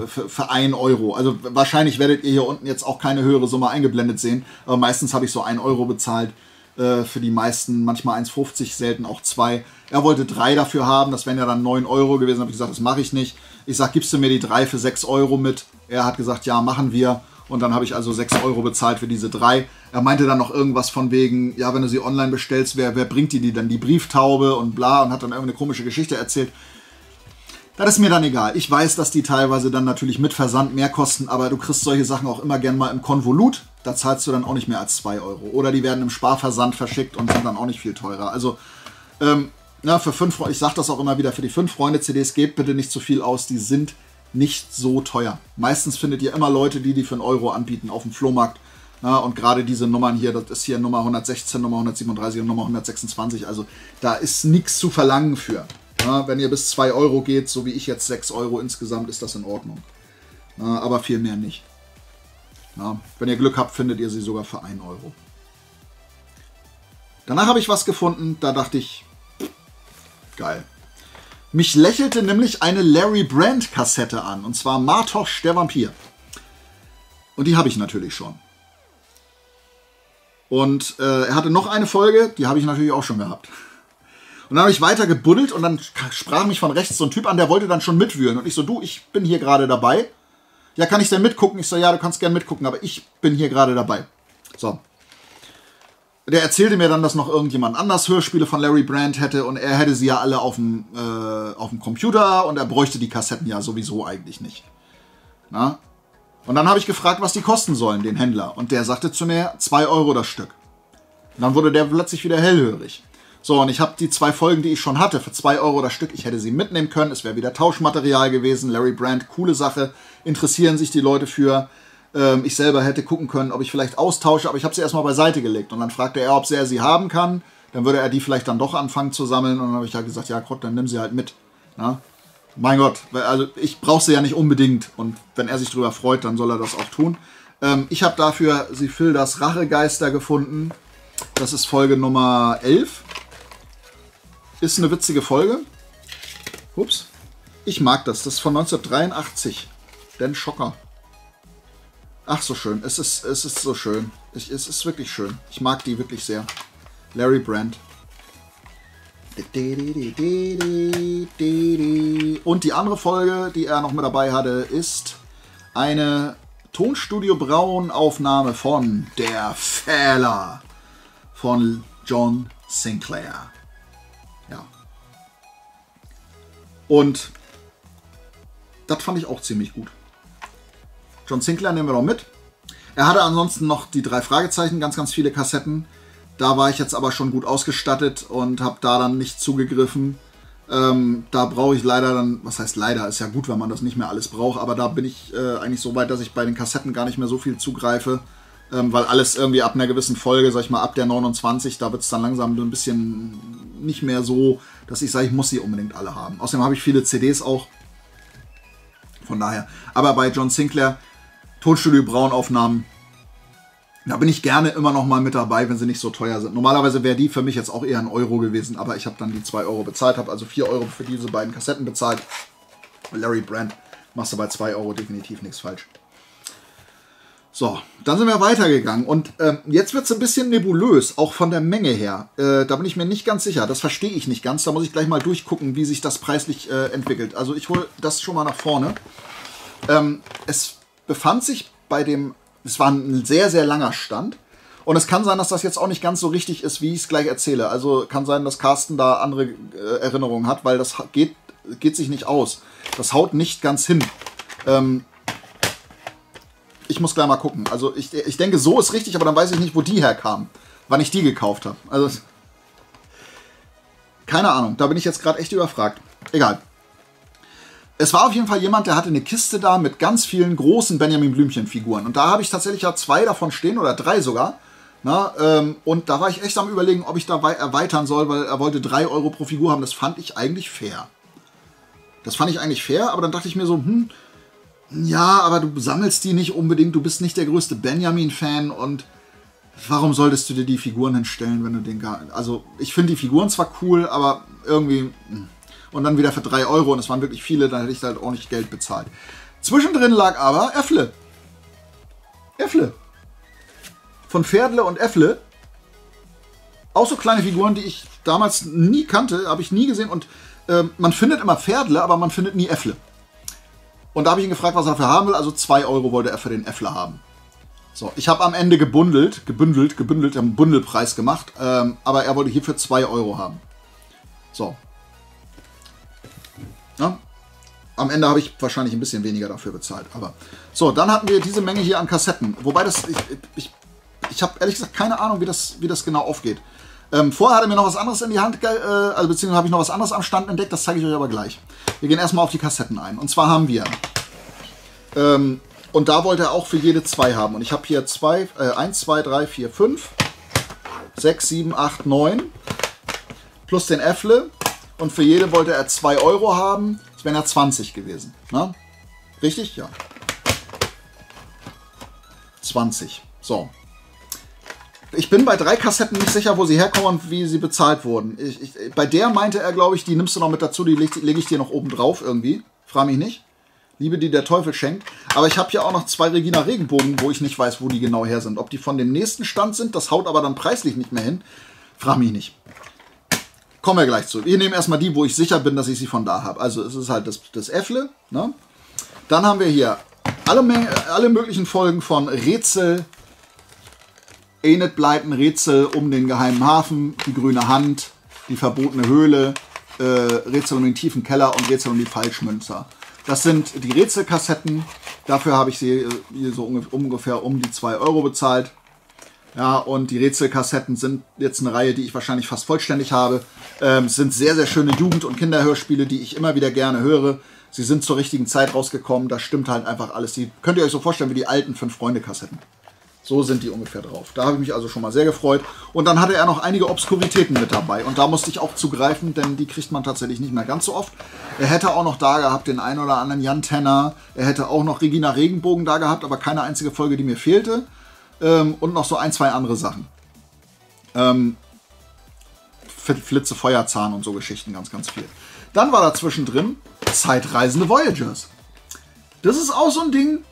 1 €. Also wahrscheinlich werdet ihr hier unten jetzt auch keine höhere Summe eingeblendet sehen. Aber meistens habe ich so 1 € bezahlt. Für die meisten manchmal 1,50, selten auch 2. Er wollte 3 dafür haben, das wären ja dann 9 € gewesen. Da habe ich gesagt, das mache ich nicht. Ich sage, gibst du mir die 3 für 6 € mit? Er hat gesagt, ja, machen wir. Und dann habe ich also 6 € bezahlt für diese 3. Er meinte dann noch irgendwas von wegen, ja, wenn du sie online bestellst, wer bringt die dann? Die Brieftaube und bla, und hat dann irgendeine komische Geschichte erzählt. Das ist mir dann egal. Ich weiß, dass die teilweise dann natürlich mit Versand mehr kosten, aber du kriegst solche Sachen auch immer gern mal im Konvolut. Da zahlst du dann auch nicht mehr als 2 €. Oder die werden im Sparversand verschickt und sind dann auch nicht viel teurer. Also, für 5 Freunde, ich sage das auch immer wieder, für die 5 Freunde CDs, gebt bitte nicht zu viel aus, die sind nicht so teuer. Meistens findet ihr immer Leute, die für 1 € anbieten auf dem Flohmarkt. Na, und gerade diese Nummern hier, das ist hier Nummer 116, Nummer 137 und Nummer 126. Also da ist nichts zu verlangen für. Na, wenn ihr bis 2 € geht, so wie ich jetzt 6 € insgesamt, ist das in Ordnung. Na, aber viel mehr nicht. Ja, wenn ihr Glück habt, findet ihr sie sogar für 1 €. Danach habe ich was gefunden, da dachte ich, geil. Mich lächelte nämlich eine Larry Brand Kassette an, und zwar Martosch der Vampir. Und die habe ich natürlich schon. Und er hatte noch eine Folge, die habe ich natürlich auch schon gehabt. Und dann habe ich weiter gebuddelt und dann sprach mich von rechts so ein Typ an, der wollte dann schon mitwühlen. Und ich so, du, ich bin hier gerade dabei. Ja, kann ich denn mitgucken? Ich so, ja, du kannst gerne mitgucken, aber ich bin hier gerade dabei. So. Der erzählte mir dann, dass noch irgendjemand anders Hörspiele von Larry Brand hätte und er hätte sie ja alle auf dem Computer und er bräuchte die Kassetten ja sowieso eigentlich nicht. Na? Und dann habe ich gefragt, was die kosten sollen, den Händler. Und der sagte zu mir, 2 € das Stück. Und dann wurde der plötzlich wieder hellhörig. So, und ich habe die 2 Folgen, die ich schon hatte, für 2 € das Stück, ich hätte sie mitnehmen können, es wäre wieder Tauschmaterial gewesen, Larry Brand, coole Sache, interessieren sich die Leute für, ich selber hätte gucken können, ob ich vielleicht austausche, aber ich habe sie erstmal beiseite gelegt und dann fragte er, ob er sie haben kann, dann würde er die vielleicht dann doch anfangen zu sammeln und dann habe ich halt gesagt, ja Gott, dann nimm sie halt mit, na? Mein Gott, also ich brauche sie ja nicht unbedingt und wenn er sich drüber freut, dann soll er das auch tun. Ich habe dafür Sifildas Rachegeister gefunden, das ist Folge Nummer 11. Ist eine witzige Folge. Ups. Ich mag das. Das ist von 1983. Den Schocker. Ach, so schön. Es ist so schön. Es ist wirklich schön. Ich mag die wirklich sehr. Larry Brand. Und die andere Folge, die er noch mit dabei hatte, ist eine Tonstudio Braun Aufnahme von Der Fehler von John Sinclair. Und das fand ich auch ziemlich gut. John Sinclair nehmen wir noch mit. Er hatte ansonsten noch die 3 Fragezeichen, ganz, ganz viele Kassetten. Da war ich jetzt aber schon gut ausgestattet und habe da dann nicht zugegriffen. Da brauche ich leider dann, was heißt leider, ist ja gut, wenn man das nicht mehr alles braucht, aber da bin ich eigentlich so weit, dass ich bei den Kassetten gar nicht mehr so viel zugreife, weil alles irgendwie ab einer gewissen Folge, sag ich mal, ab der 29, da wird es dann langsam so ein bisschen nicht mehr so, dass ich sage, ich muss sie unbedingt alle haben. Außerdem habe ich viele CDs auch. Von daher. Aber bei John Sinclair, Tonstudio Braun Aufnahmen, da bin ich gerne immer noch mal mit dabei, wenn sie nicht so teuer sind. Normalerweise wäre die für mich jetzt auch eher 1 € gewesen, aber ich habe dann die 2 € bezahlt, habe also 4 € für diese beiden Kassetten bezahlt. Larry Brand, machst du bei 2 € definitiv nichts falsch. So, dann sind wir weitergegangen und jetzt wird es ein bisschen nebulös, auch von der Menge her. Da bin ich mir nicht ganz sicher, das verstehe ich nicht ganz. Da muss ich gleich mal durchgucken, wie sich das preislich entwickelt. Also ich hole das schon mal nach vorne. Es befand sich bei dem, es war ein sehr, sehr langer Stand Und es kann sein, dass das jetzt auch nicht ganz so richtig ist, wie ich es gleich erzähle. Also kann sein, dass Carsten da andere Erinnerungen hat, weil das geht sich nicht aus. Das haut nicht ganz hin. Ich muss gleich mal gucken. Also ich denke, so ist richtig, aber dann weiß ich nicht, wo die herkamen. Wann ich die gekauft habe. Also keine Ahnung. Da bin ich jetzt gerade echt überfragt. Egal. Es war auf jeden Fall jemand, der hatte eine Kiste da mit ganz vielen großen Benjamin-Blümchen-Figuren. Und da habe ich tatsächlich ja 2 davon stehen oder 3 sogar. Na, und da war ich echt am Überlegen, ob ich dabei erweitern soll, weil er wollte 3 € pro Figur haben. Das fand ich eigentlich fair. Das fand ich eigentlich fair, aber dann dachte ich mir so, ja, aber du sammelst die nicht unbedingt. Du bist nicht der größte Benjamin-Fan und warum solltest du dir die Figuren hinstellen, wenn du den gar... Also ich finde die Figuren zwar cool, aber irgendwie... Und dann wieder für 3 € und es waren wirklich viele, dann hätte ich halt auch nicht Geld bezahlt. Zwischendrin lag aber Äffle. Äffle. Von Pferdle und Äffle. Auch so kleine Figuren, die ich damals nie kannte, habe ich nie gesehen. Und man findet immer Pferdle, aber man findet nie Äffle. Und da habe ich ihn gefragt, was er dafür haben will. Also 2 € wollte er für den Äffle haben. So, ich habe am Ende gebündelt, einen Bundelpreis gemacht. Aber er wollte hierfür 2 € haben. So. Ja. Am Ende habe ich wahrscheinlich ein bisschen weniger dafür bezahlt. Aber so, dann hatten wir diese Menge hier an Kassetten. Wobei das... Ich habe ehrlich gesagt keine Ahnung, wie das genau aufgeht. Vorher hat er mir noch was anderes in die Hand... also beziehungsweise habe ich noch was anderes am Stand entdeckt. Das zeige ich euch aber gleich. Wir gehen erstmal auf die Kassetten ein. Und zwar haben wir... und da wollte er auch für jede 2 haben. Und ich habe hier 1, 2, 3, 4, 5, 6, 7, 8, 9. Plus den Äffle. Und für jede wollte er 2 € haben. Das wären ja 20 gewesen. Ne? Richtig? Ja. 20. So. Ich bin bei 3 Kassetten nicht sicher, wo sie herkommen und wie sie bezahlt wurden. Bei der meinte er, glaube ich, die nimmst du noch mit dazu, die lege ich dir noch oben drauf irgendwie. Frag mich nicht. Liebe, die der Teufel schenkt. Aber ich habe hier auch noch 2 Regina Regenbogen, wo ich nicht weiß, wo die genau her sind. Ob die von dem nächsten Stand sind, das haut aber dann preislich nicht mehr hin. Frag mich nicht. Kommen wir gleich zu. Wir nehmen erstmal die, wo ich sicher bin, dass ich sie von da habe. Also es ist halt das Äffle. Ne? Dann haben wir hier alle möglichen Folgen von Rätsel. Ähnelt bleibt ein Rätsel um den geheimen Hafen, die grüne Hand, die verbotene Höhle, Rätsel um den tiefen Keller und Rätsel um die Falschmünzer. Das sind die Rätselkassetten. Dafür habe ich sie hier so ungefähr um die 2 € bezahlt. Ja, und die Rätselkassetten sind jetzt eine Reihe, die ich wahrscheinlich fast vollständig habe. Es sind sehr, sehr schöne Jugend- und Kinderhörspiele, die ich immer wieder gerne höre. Sie sind zur richtigen Zeit rausgekommen. Da stimmt halt einfach alles. Die könnt ihr euch so vorstellen wie die alten 5-Freunde-Kassetten. So sind die ungefähr drauf. Da habe ich mich also schon mal sehr gefreut. Und dann hatte er noch einige Obskuritäten mit dabei. Und da musste ich auch zugreifen, denn die kriegt man tatsächlich nicht mehr ganz so oft. Er hätte auch noch da gehabt, den einen oder anderen Jan Tenner. Er hätte auch noch Regina Regenbogen da gehabt, aber keine einzige Folge, die mir fehlte. Und noch so 1, 2 andere Sachen. Flitze, Feuerzahn und so Geschichten, ganz, ganz viel. Dann war dazwischen drin Zeitreisende Voyagers. Das ist auch so ein Ding,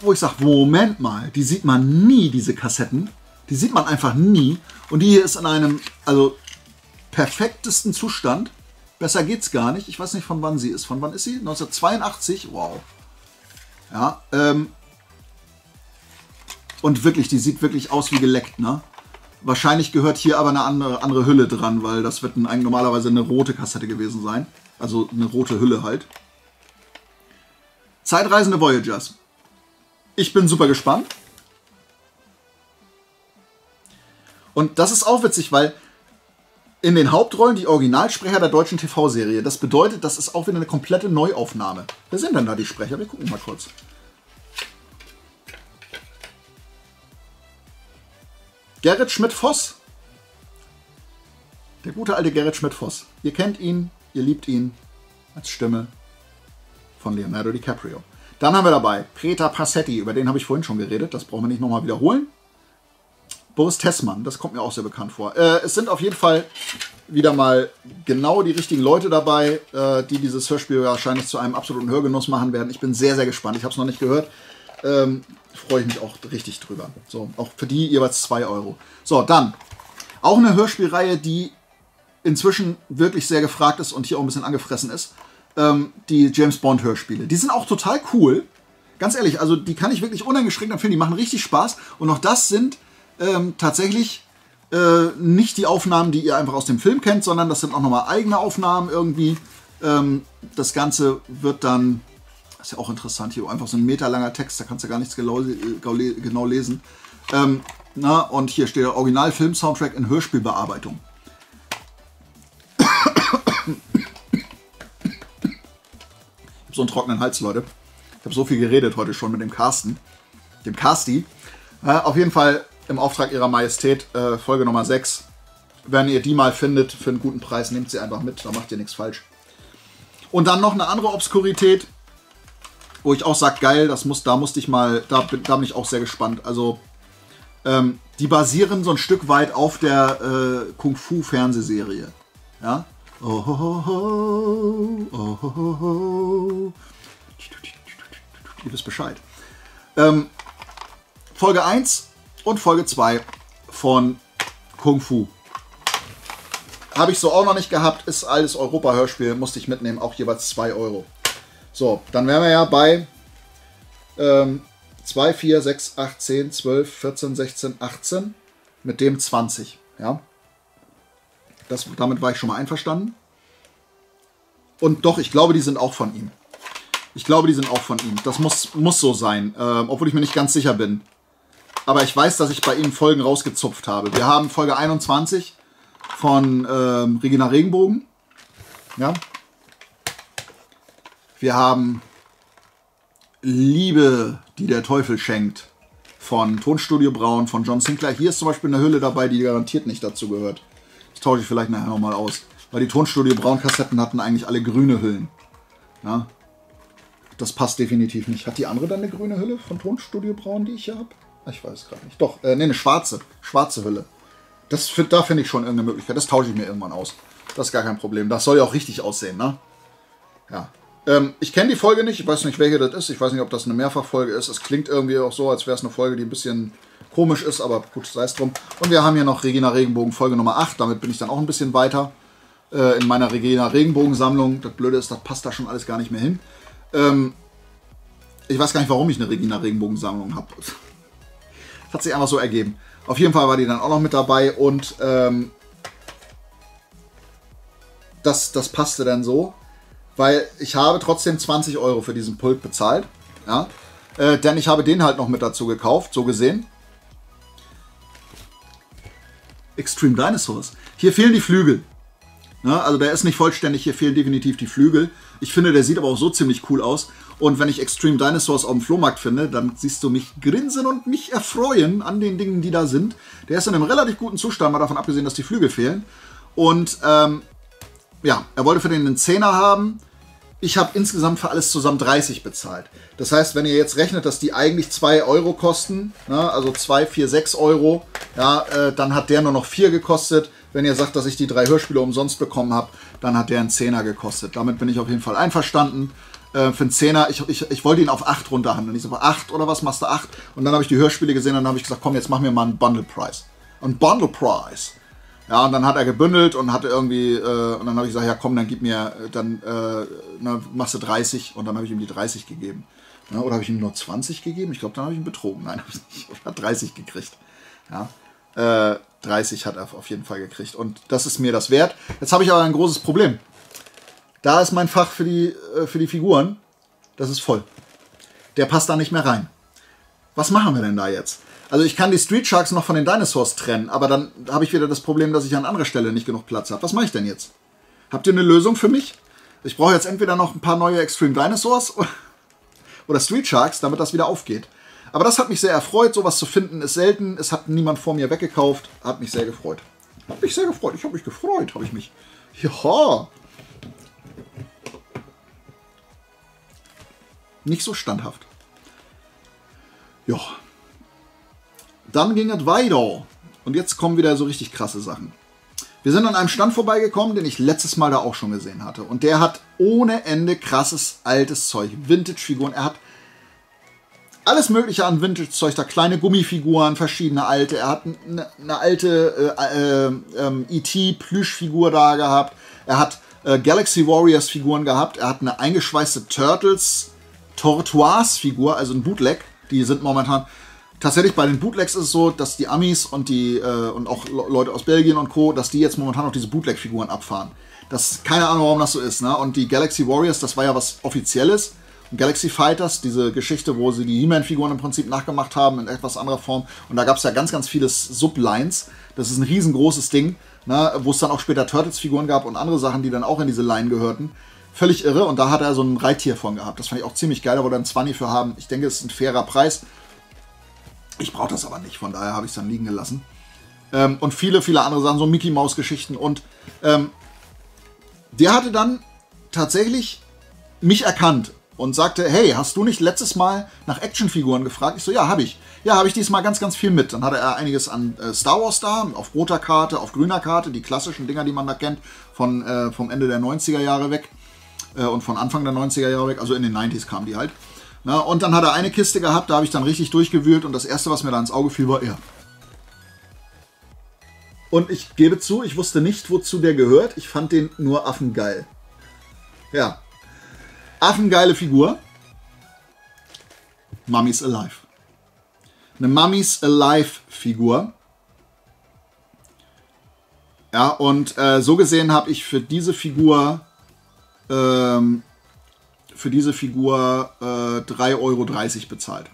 wo ich sage, Moment mal, die sieht man nie, diese Kassetten. Die sieht man einfach nie. Und die hier ist in einem, also, perfektesten Zustand. Besser geht's gar nicht. Ich weiß nicht, von wann sie ist. Von wann ist sie? 1982? Wow. Ja, und wirklich, die sieht wirklich aus wie geleckt, ne? Wahrscheinlich gehört hier aber eine andere Hülle dran, weil das wird normalerweise eine rote Kassette gewesen sein. Also eine rote Hülle halt. Zeitreisende Voyagers. Ich bin super gespannt. Und das ist auch witzig, weil in den Hauptrollen die Originalsprecher der deutschen TV-Serie. Das bedeutet, das ist auch wieder eine komplette Neuaufnahme. Wer sind denn da die Sprecher? Wir gucken mal kurz. Gerrit Schmidt-Voss. Der gute alte Gerrit Schmidt-Voss. Ihr kennt ihn, ihr liebt ihn als Stimme von Leonardo DiCaprio. Dann haben wir dabei Peter Passetti, über den habe ich vorhin schon geredet, das brauchen wir nicht nochmal wiederholen. Boris Tessmann, das kommt mir auch sehr bekannt vor. Es sind auf jeden Fall wieder mal genau die richtigen Leute dabei, die dieses Hörspiel wahrscheinlich zu einem absoluten Hörgenuss machen werden. Ich bin sehr, sehr gespannt, ich habe es noch nicht gehört. Freue ich mich auch richtig drüber. So, auch für die jeweils 2 €. So, dann auch eine Hörspielreihe, die inzwischen wirklich sehr gefragt ist und hier auch ein bisschen angefressen ist. Die James-Bond-Hörspiele. Die sind auch total cool. Ganz ehrlich, also die kann ich wirklich uneingeschränkt empfehlen. Die machen richtig Spaß. Und auch das sind tatsächlich nicht die Aufnahmen, die ihr einfach aus dem Film kennt, sondern das sind auch nochmal eigene Aufnahmen irgendwie. Das Ganze wird dann, das ist ja auch interessant, hier einfach so ein meterlanger Text, da kannst du gar nichts genau lesen. Na, und hier steht der Original-Film-Soundtrack in Hörspielbearbeitung. Ich habe so einen trockenen Hals, Leute. Ich habe so viel geredet heute schon mit dem Carsten, dem Carsti. Auf jeden Fall im Auftrag ihrer Majestät, Folge Nummer 6. Wenn ihr die mal findet, für einen guten Preis, nehmt sie einfach mit, da macht ihr nichts falsch. Und dann noch eine andere Obskurität, wo ich auch sage, geil, das muss, da musste ich mal, da bin ich auch sehr gespannt. Also, die basieren so ein Stück weit auf der Kung-Fu-Fernsehserie. Ja? Ohoho, ohoho. Ihr wisst Bescheid. Folge 1 und Folge 2 von Kung Fu. Habe ich so auch noch nicht gehabt. Ist alles Europa-Hörspiel. Musste ich mitnehmen. Auch jeweils 2 Euro. So, dann wären wir ja bei 2, 4, 6, 8, 10, 12, 14, 16, 18. Mit dem 20. Ja? Das, damit war ich schon mal einverstanden. Und doch, ich glaube, die sind auch von ihm. Ich glaube, die sind auch von ihm. Das muss so sein, obwohl ich mir nicht ganz sicher bin. Aber ich weiß, dass ich bei ihm Folgen rausgezupft habe. Wir haben Folge 21 von Regina Regenbogen. Ja. Wir haben Liebe, die der Teufel schenkt, von Tonstudio Braun, von John Sinclair. Hier ist zum Beispiel eine Hülle dabei, die garantiert nicht dazu gehört. Das tausche ich vielleicht nachher nochmal aus. Weil die Tonstudio Braun-Kassetten hatten eigentlich alle grüne Hüllen. Ja. Das passt definitiv nicht. Hat die andere dann eine grüne Hülle von Tonstudio Braun, die ich hier habe? Ich weiß gerade nicht. Doch, nee, eine schwarze. Schwarze Hülle. Da finde ich schon irgendeine Möglichkeit. Das tausche ich mir irgendwann aus. Das ist gar kein Problem. Das soll ja auch richtig aussehen, ne? Ja. Ich kenne die Folge nicht. Ich weiß nicht, welche das ist. Ich weiß nicht, ob das eine Mehrfachfolge ist. Es klingt irgendwie auch so, als wäre es eine Folge, die ein bisschen komisch ist. Aber gut, sei es drum. Und wir haben hier noch Regina Regenbogen Folge Nummer 8. Damit bin ich dann auch ein bisschen weiter in meiner Regina Regenbogen Sammlung. Das Blöde ist, das passt da schon alles gar nicht mehr hin. Ich weiß gar nicht, warum ich eine Regina Regenbogen Sammlung habe. Hat sich einfach so ergeben. Auf jeden Fall war die dann auch noch mit dabei und das passte dann so, weil ich habe trotzdem 20 Euro für diesen Pult bezahlt, ja? Denn ich habe den halt noch mit dazu gekauft, so gesehen. Extreme Dinosaurs. Hier fehlen die Flügel. Ja, also der ist nicht vollständig, hier fehlen definitiv die Flügel. Ich finde, der sieht aber auch so ziemlich cool aus. Und wenn ich Extreme Dinosaurs auf dem Flohmarkt finde, dann siehst du mich grinsen und mich erfreuen an den Dingen, die da sind. Der ist in einem relativ guten Zustand, mal davon abgesehen, dass die Flügel fehlen. Und ja, er wollte für den einen Zehner haben. Ich habe insgesamt für alles zusammen 30 bezahlt. Das heißt, wenn ihr jetzt rechnet, dass die eigentlich 2 Euro kosten, ne, also 2, 4, 6 Euro, ja, dann hat der nur noch 4 gekostet. Wenn ihr sagt, dass ich die 3 Hörspiele umsonst bekommen habe, dann hat der einen Zehner gekostet. Damit bin ich auf jeden Fall einverstanden. Für einen Zehner, ich wollte ihn auf 8 runterhandeln. Ich sage, 8 oder was, machst du 8? Und dann habe ich die Hörspiele gesehen und dann habe ich gesagt, komm, jetzt machen wir mal einen Bundle-Preis. Einen Bundle-Preis. Ja, und dann hat er gebündelt und hatte irgendwie, und dann habe ich gesagt, ja komm, dann gib mir, dann machst du 30. Und dann habe ich ihm die 30 gegeben. Ja, oder habe ich ihm nur 20 gegeben? Ich glaube, dann habe ich ihn betrogen. Nein, habe ich nicht. Er hat 30 gekriegt. Ja. 30 hat er auf jeden Fall gekriegt. Und das ist mir das wert. Jetzt habe ich aber ein großes Problem. Da ist mein Fach für die Figuren. Das ist voll. Der passt da nicht mehr rein. Was machen wir denn da jetzt? Also ich kann die Street Sharks noch von den Dinosaurs trennen, aber dann habe ich wieder das Problem, dass ich an anderer Stelle nicht genug Platz habe. Was mache ich denn jetzt? Habt ihr eine Lösung für mich? Ich brauche jetzt entweder noch ein paar neue Extreme Dinosaurs oder Street Sharks, damit das wieder aufgeht. Aber das hat mich sehr erfreut. Sowas zu finden ist selten. Es hat niemand vor mir weggekauft. Hat mich sehr gefreut. Hat mich sehr gefreut. Ich habe mich gefreut, habe ich mich. Ja. Nicht so standhaft. Ja. Dann ging es weiter. Und jetzt kommen wieder so richtig krasse Sachen. Wir sind an einem Stand vorbeigekommen, den ich letztes Mal da auch schon gesehen hatte. Und der hat ohne Ende krasses altes Zeug. Vintage-Figuren. Er hat alles Mögliche an Vintage-Zeug, da kleine Gummifiguren, verschiedene alte. Er hat eine alte E.T.-Plüschfigur da gehabt. Er hat Galaxy Warriors-Figuren gehabt. Er hat eine eingeschweißte Turtles-Tortoise-Figur, also ein Bootleg. Die sind momentan Tatsächlich bei den Bootlegs ist es so, dass die Amis und die und auch Leute aus Belgien und Co., dass die jetzt momentan noch diese Bootleg-Figuren abfahren. Das, keine Ahnung, warum das so ist, ne? Und die Galaxy Warriors, das war ja was Offizielles. Und Galaxy Fighters, diese Geschichte, wo sie die He-Man-Figuren im Prinzip nachgemacht haben, in etwas anderer Form. Und da gab es ja ganz, ganz viele Sublines. Das ist ein riesengroßes Ding, ne? Wo es dann auch später Turtles-Figuren gab und andere Sachen, die dann auch in diese Line gehörten. Völlig irre. Und da hat er so ein Reittier von gehabt. Das fand ich auch ziemlich geil, da wollte er einen 20 für haben. Ich denke, es ist ein fairer Preis. Ich brauche das aber nicht, von daher habe ich es dann liegen gelassen. Und viele, viele andere Sachen, so Mickey-Maus-Geschichten. Und der hatte dann tatsächlich mich erkannt und sagte, hey, hast du nicht letztes Mal nach Actionfiguren gefragt? Ich so, ja, habe ich. Ja, habe ich diesmal ganz, ganz viel mit. Dann hatte er einiges an Star Wars da, auf roter Karte, auf grüner Karte, die klassischen Dinger, die man da kennt, von, vom Ende der 90er Jahre weg und von Anfang der 90er Jahre weg, also in den 90s kamen die halt. Na, und dann hat er eine Kiste gehabt, da habe ich dann richtig durchgewühlt und das erste, was mir da ins Auge fiel, war er. Und ich gebe zu, ich wusste nicht, wozu der gehört. Ich fand den nur affengeil. Ja. Affengeile Figur. Mummy's Alive. Eine Mummy's Alive Figur. Ja, und so gesehen habe ich für diese Figur 3,30 € bezahlt.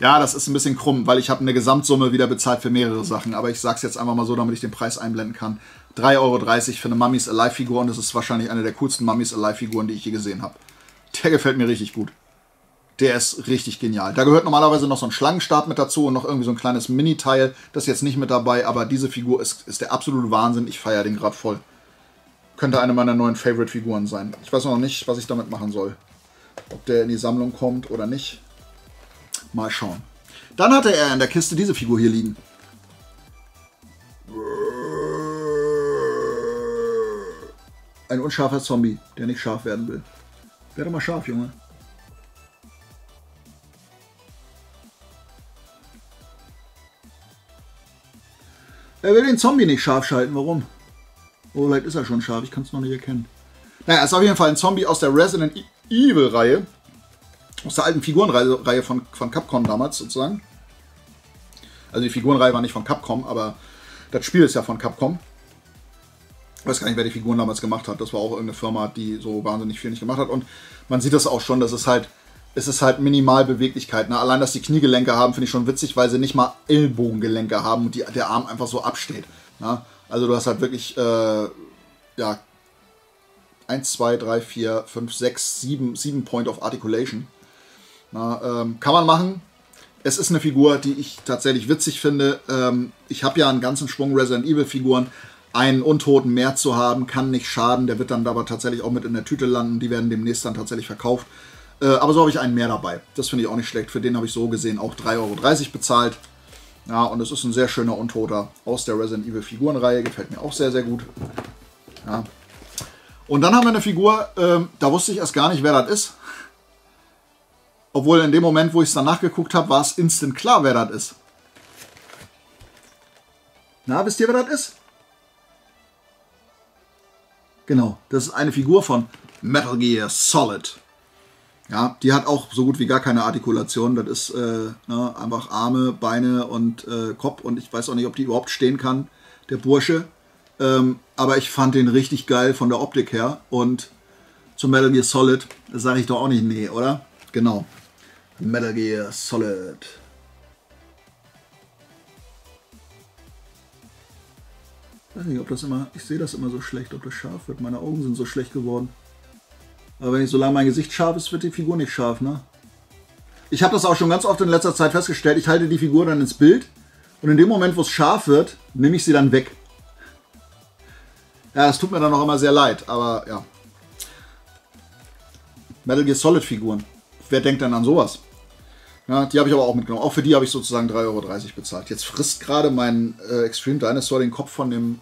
Ja, das ist ein bisschen krumm, weil ich habe eine Gesamtsumme wieder bezahlt für mehrere Sachen. Aber ich sage es jetzt einfach mal so, damit ich den Preis einblenden kann. 3,30 € für eine Mummy's Alive-Figur und das ist wahrscheinlich eine der coolsten Mummy's Alive-Figuren, die ich je gesehen habe. Der gefällt mir richtig gut. Der ist richtig genial. Da gehört normalerweise noch so ein Schlangenstab mit dazu und noch irgendwie so ein kleines Mini-Teil. Das ist jetzt nicht mit dabei, aber diese Figur ist der absolute Wahnsinn. Ich feiere den gerade voll. Könnte eine meiner neuen Favorite-Figuren sein. Ich weiß noch nicht, was ich damit machen soll. Ob der in die Sammlung kommt oder nicht. Mal schauen. Dann hatte er in der Kiste diese Figur hier liegen. Ein unscharfer Zombie, der nicht scharf werden will. Werde mal scharf, Junge. Er will den Zombie nicht scharf schalten, warum? Oh, vielleicht ist er schon scharf, ich kann es noch nicht erkennen. Naja, es ist auf jeden Fall ein Zombie aus der Resident Evil-Reihe. Aus der alten Figurenreihe von Capcom damals sozusagen. Also die Figurenreihe war nicht von Capcom, aber das Spiel ist ja von Capcom. Ich weiß gar nicht, wer die Figuren damals gemacht hat. Das war auch irgendeine Firma, die so wahnsinnig viel nicht gemacht hat. Und man sieht das auch schon, dass es ist halt minimal Beweglichkeit. Ne? Allein, dass die Kniegelenke haben, finde ich schon witzig, weil sie nicht mal Ellbogengelenke haben und der Arm einfach so absteht. Ne? Also du hast halt wirklich, ja, 1, 2, 3, 4, 5, 6, 7 Point of Articulation. Na, kann man machen. Es ist eine Figur, die ich tatsächlich witzig finde. Ich habe ja einen ganzen Schwung Resident Evil Figuren. Einen Untoten mehr zu haben, kann nicht schaden. Der wird dann aber tatsächlich auch mit in der Tüte landen. Die werden demnächst dann tatsächlich verkauft. Aber so habe ich einen mehr dabei. Das finde ich auch nicht schlecht. Für den habe ich so gesehen auch 3,30 € bezahlt. Ja, und es ist ein sehr schöner Untoter aus der Resident Evil Figurenreihe. Gefällt mir auch sehr, sehr gut. Ja. Und dann haben wir eine Figur, da wusste ich erst gar nicht, wer das ist. Obwohl in dem Moment, wo ich es dann nachgeguckt habe, war es instant klar, wer das ist. Na, wisst ihr, wer das ist? Genau, das ist eine Figur von Metal Gear Solid. Ja, die hat auch so gut wie gar keine Artikulation. Das ist ne, einfach Arme, Beine und Kopf. Und ich weiß auch nicht, ob die überhaupt stehen kann, der Bursche. Aber ich fand den richtig geil von der Optik her. Und zu Metal Gear Solid sage ich doch auch nicht nee, oder? Genau. Metal Gear Solid. Ich weiß nicht, ob das immer... Ich sehe das immer so schlecht, ob das scharf wird. Meine Augen sind so schlecht geworden. Aber wenn ich, solange mein Gesicht scharf ist, wird die Figur nicht scharf, ne? Ich habe das auch schon ganz oft in letzter Zeit festgestellt. Ich halte die Figur dann ins Bild und in dem Moment, wo es scharf wird, nehme ich sie dann weg. Ja, es tut mir dann auch immer sehr leid, aber ja. Metal Gear Solid Figuren. Wer denkt denn an sowas? Ja, die habe ich aber auch mitgenommen. Auch für die habe ich sozusagen 3,30 € bezahlt. Jetzt frisst gerade mein Extreme Dinosaur den Kopf von dem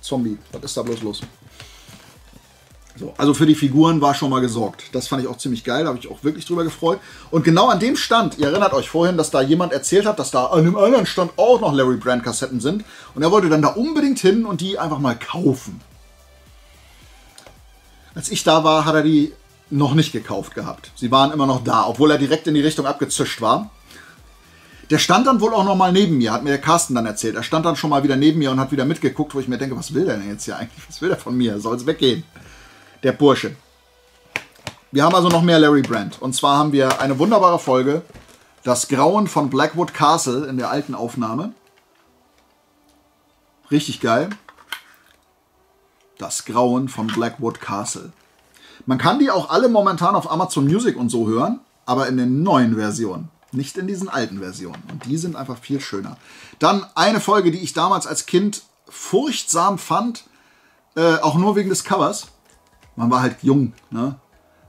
Zombie. Was ist da bloß los? So, also für die Figuren war schon mal gesorgt. Das fand ich auch ziemlich geil, da habe ich auch wirklich drüber gefreut. Und genau an dem Stand, ihr erinnert euch vorhin, dass da jemand erzählt hat, dass da an einem anderen Stand auch noch Larry Brand Kassetten sind. Und er wollte dann da unbedingt hin und die einfach mal kaufen. Als ich da war, hat er die noch nicht gekauft gehabt. Sie waren immer noch da, obwohl er direkt in die Richtung abgezischt war. Der stand dann wohl auch noch mal neben mir, hat mir der Carsten dann erzählt. Er stand dann schon mal wieder neben mir und hat wieder mitgeguckt, wo ich mir denke, was will der denn jetzt hier eigentlich? Was will der von mir? Soll's weggehen? Der Bursche. Wir haben also noch mehr Larry Brand. Und zwar haben wir eine wunderbare Folge, Das Grauen von Blackwood Castle in der alten Aufnahme. Richtig geil. Das Grauen von Blackwood Castle. Man kann die auch alle momentan auf Amazon Music und so hören, aber in den neuen Versionen. Nicht in diesen alten Versionen. Und die sind einfach viel schöner. Dann eine Folge, die ich damals als Kind furchtsam fand. Auch nur wegen des Covers. Man war halt jung, ne?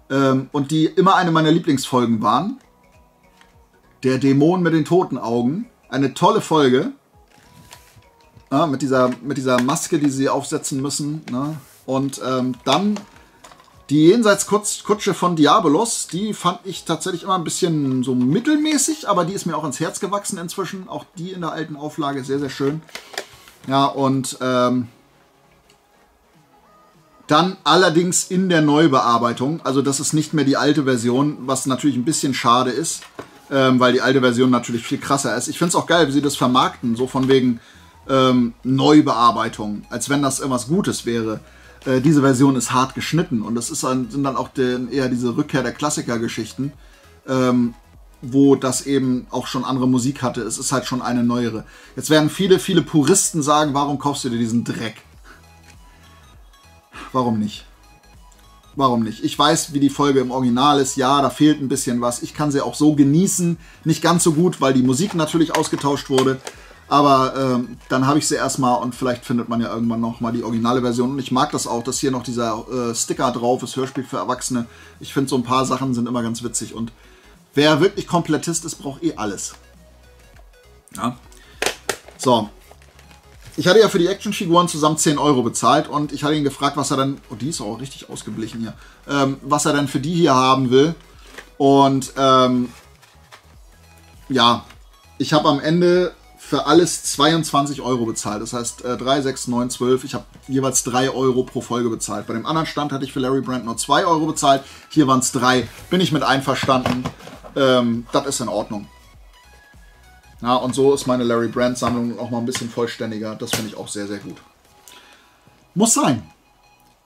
Und die immer eine meiner Lieblingsfolgen waren. Der Dämon mit den toten Augen. Eine tolle Folge. Ja, mit dieser Maske, die sie aufsetzen müssen. Ne? Und dann... Die Jenseitskutsche von Diabolos, die fand ich tatsächlich immer ein bisschen so mittelmäßig, aber die ist mir auch ins Herz gewachsen inzwischen. Auch die in der alten Auflage, sehr, sehr schön. Ja, und dann allerdings in der Neubearbeitung. Also das ist nicht mehr die alte Version, was natürlich ein bisschen schade ist, weil die alte Version natürlich viel krasser ist. Ich finde es auch geil, wie sie das vermarkten, so von wegen Neubearbeitung, als wenn das irgendwas Gutes wäre. Diese Version ist hart geschnitten und das ist dann, sind dann auch eher diese Rückkehr der Klassiker-Geschichten, wo das eben auch schon andere Musik hatte. Es ist halt schon eine neuere. Jetzt werden viele, viele Puristen sagen, warum kaufst du dir diesen Dreck? Warum nicht? Warum nicht? Ich weiß, wie die Folge im Original ist. Ja, da fehlt ein bisschen was. Ich kann sie auch so genießen. Nicht ganz so gut, weil die Musik natürlich ausgetauscht wurde. Aber dann habe ich sie erstmal und vielleicht findet man ja irgendwann nochmal die originale Version. Und ich mag das auch, dass hier noch dieser Sticker drauf ist, Hörspiel für Erwachsene. Ich finde, so ein paar Sachen sind immer ganz witzig. Und wer wirklich Komplettist ist, braucht eh alles. Ja. So. Ich hatte ja für die Actionfiguren zusammen 10 Euro bezahlt und ich hatte ihn gefragt, was er denn... Oh, die ist auch richtig ausgeblichen hier. Was er denn für die hier haben will. Und ja, ich habe am Ende... für alles 22 Euro bezahlt. Das heißt 3, 6, 9, 12. Ich habe jeweils 3 Euro pro Folge bezahlt. Bei dem anderen Stand hatte ich für Larry Brand nur 2 Euro bezahlt. Hier waren es 3. Bin ich mit einverstanden. Das ist in Ordnung. Ja, und so ist meine Larry Brand Sammlung auch mal ein bisschen vollständiger. Das finde ich auch sehr, sehr gut. Muss sein.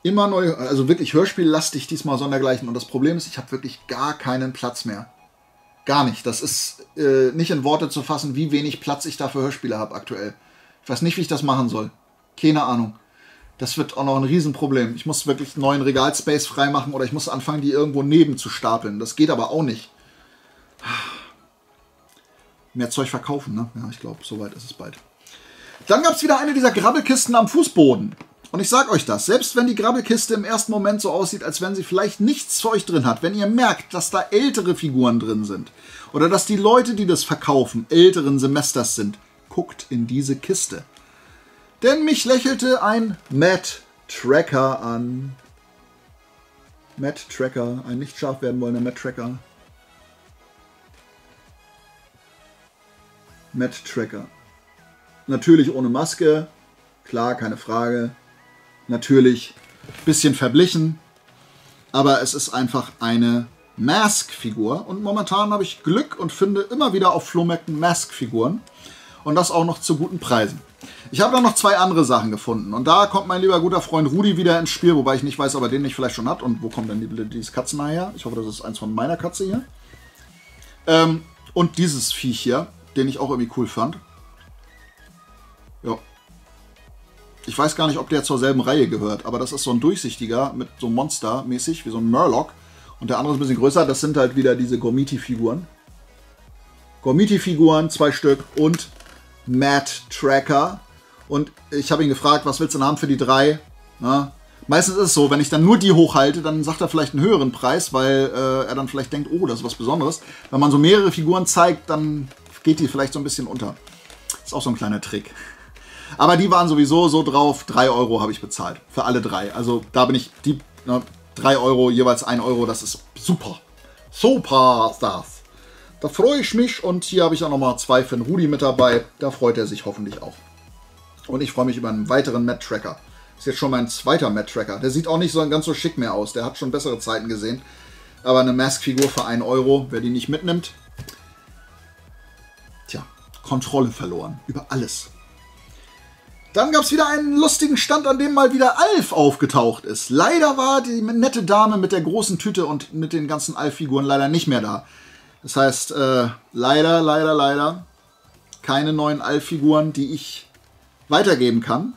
Immer neu, also wirklich hörspiellastig diesmal sondergleichen. Und das Problem ist, ich habe wirklich gar keinen Platz mehr. Gar nicht. Das ist nicht in Worte zu fassen, wie wenig Platz ich da für Hörspiele habe aktuell. Ich weiß nicht, wie ich das machen soll. Keine Ahnung. Das wird auch noch ein Riesenproblem. Ich muss wirklich einen neuen Regalspace freimachen oder ich muss anfangen, die irgendwo neben zu stapeln. Das geht aber auch nicht. Mehr Zeug verkaufen, ne? Ja, ich glaube, soweit ist es bald. Dann gab es wieder eine dieser Grabbelkisten am Fußboden. Und ich sag euch das, selbst wenn die Grabbelkiste im ersten Moment so aussieht, als wenn sie vielleicht nichts für euch drin hat, wenn ihr merkt, dass da ältere Figuren drin sind oder dass die Leute, die das verkaufen, älteren Semesters sind, guckt in diese Kiste. Denn mich lächelte ein Matt Tracker an. Matt Tracker, ein nicht scharf werden wollender Matt Tracker. Matt Tracker. Natürlich ohne Maske, klar, keine Frage. Natürlich ein bisschen verblichen, aber es ist einfach eine Mask-Figur. Und momentan habe ich Glück und finde immer wieder auf Flohmärkten Mask-Figuren. Und das auch noch zu guten Preisen. Ich habe da noch 2 andere Sachen gefunden. Und da kommt mein lieber guter Freund Rudi wieder ins Spiel, wobei ich nicht weiß, ob er den nicht vielleicht schon hat. Und wo kommt denn dieses Katzenhaar her? Ich hoffe, das ist eins von meiner Katze hier. Und dieses Viech hier, den ich auch irgendwie cool fand. Ja. Ich weiß gar nicht, ob der zur selben Reihe gehört, aber das ist so ein durchsichtiger mit so Monster-mäßig, wie so ein Murloc. Und der andere ist ein bisschen größer. Das sind halt wieder diese Gormiti-Figuren. Gormiti-Figuren, 2 Stück und Matt Tracker. Und ich habe ihn gefragt, was willst du denn haben für die 3? Na, meistens ist es so, wenn ich dann nur die hochhalte, dann sagt er vielleicht einen höheren Preis, weil er dann vielleicht denkt, oh, das ist was Besonderes. Wenn man so mehrere Figuren zeigt, dann geht die vielleicht so ein bisschen unter. Ist auch so ein kleiner Trick. Aber die waren sowieso so drauf, 3 Euro habe ich bezahlt. Für alle 3. Also da bin ich, die 3 Euro, jeweils 1 Euro, das ist super. Super ist das. Da freue ich mich und hier habe ich auch nochmal 2 für den Rudi mit dabei. Da freut er sich hoffentlich auch. Und ich freue mich über einen weiteren Matt Tracker. Ist jetzt schon mein zweiter Matt Tracker. Der sieht auch nicht so ganz so schick mehr aus. Der hat schon bessere Zeiten gesehen. Aber eine Mask-Figur für 1 Euro, wer die nicht mitnimmt. Tja, Kontrolle verloren. Über alles. Dann gab es wieder einen lustigen Stand, an dem mal wieder Alf aufgetaucht ist. Leider war die nette Dame mit der großen Tüte und mit den ganzen Alf-Figuren leider nicht mehr da. Das heißt, leider, leider, leider keine neuen Alf-Figuren, die ich weitergeben kann.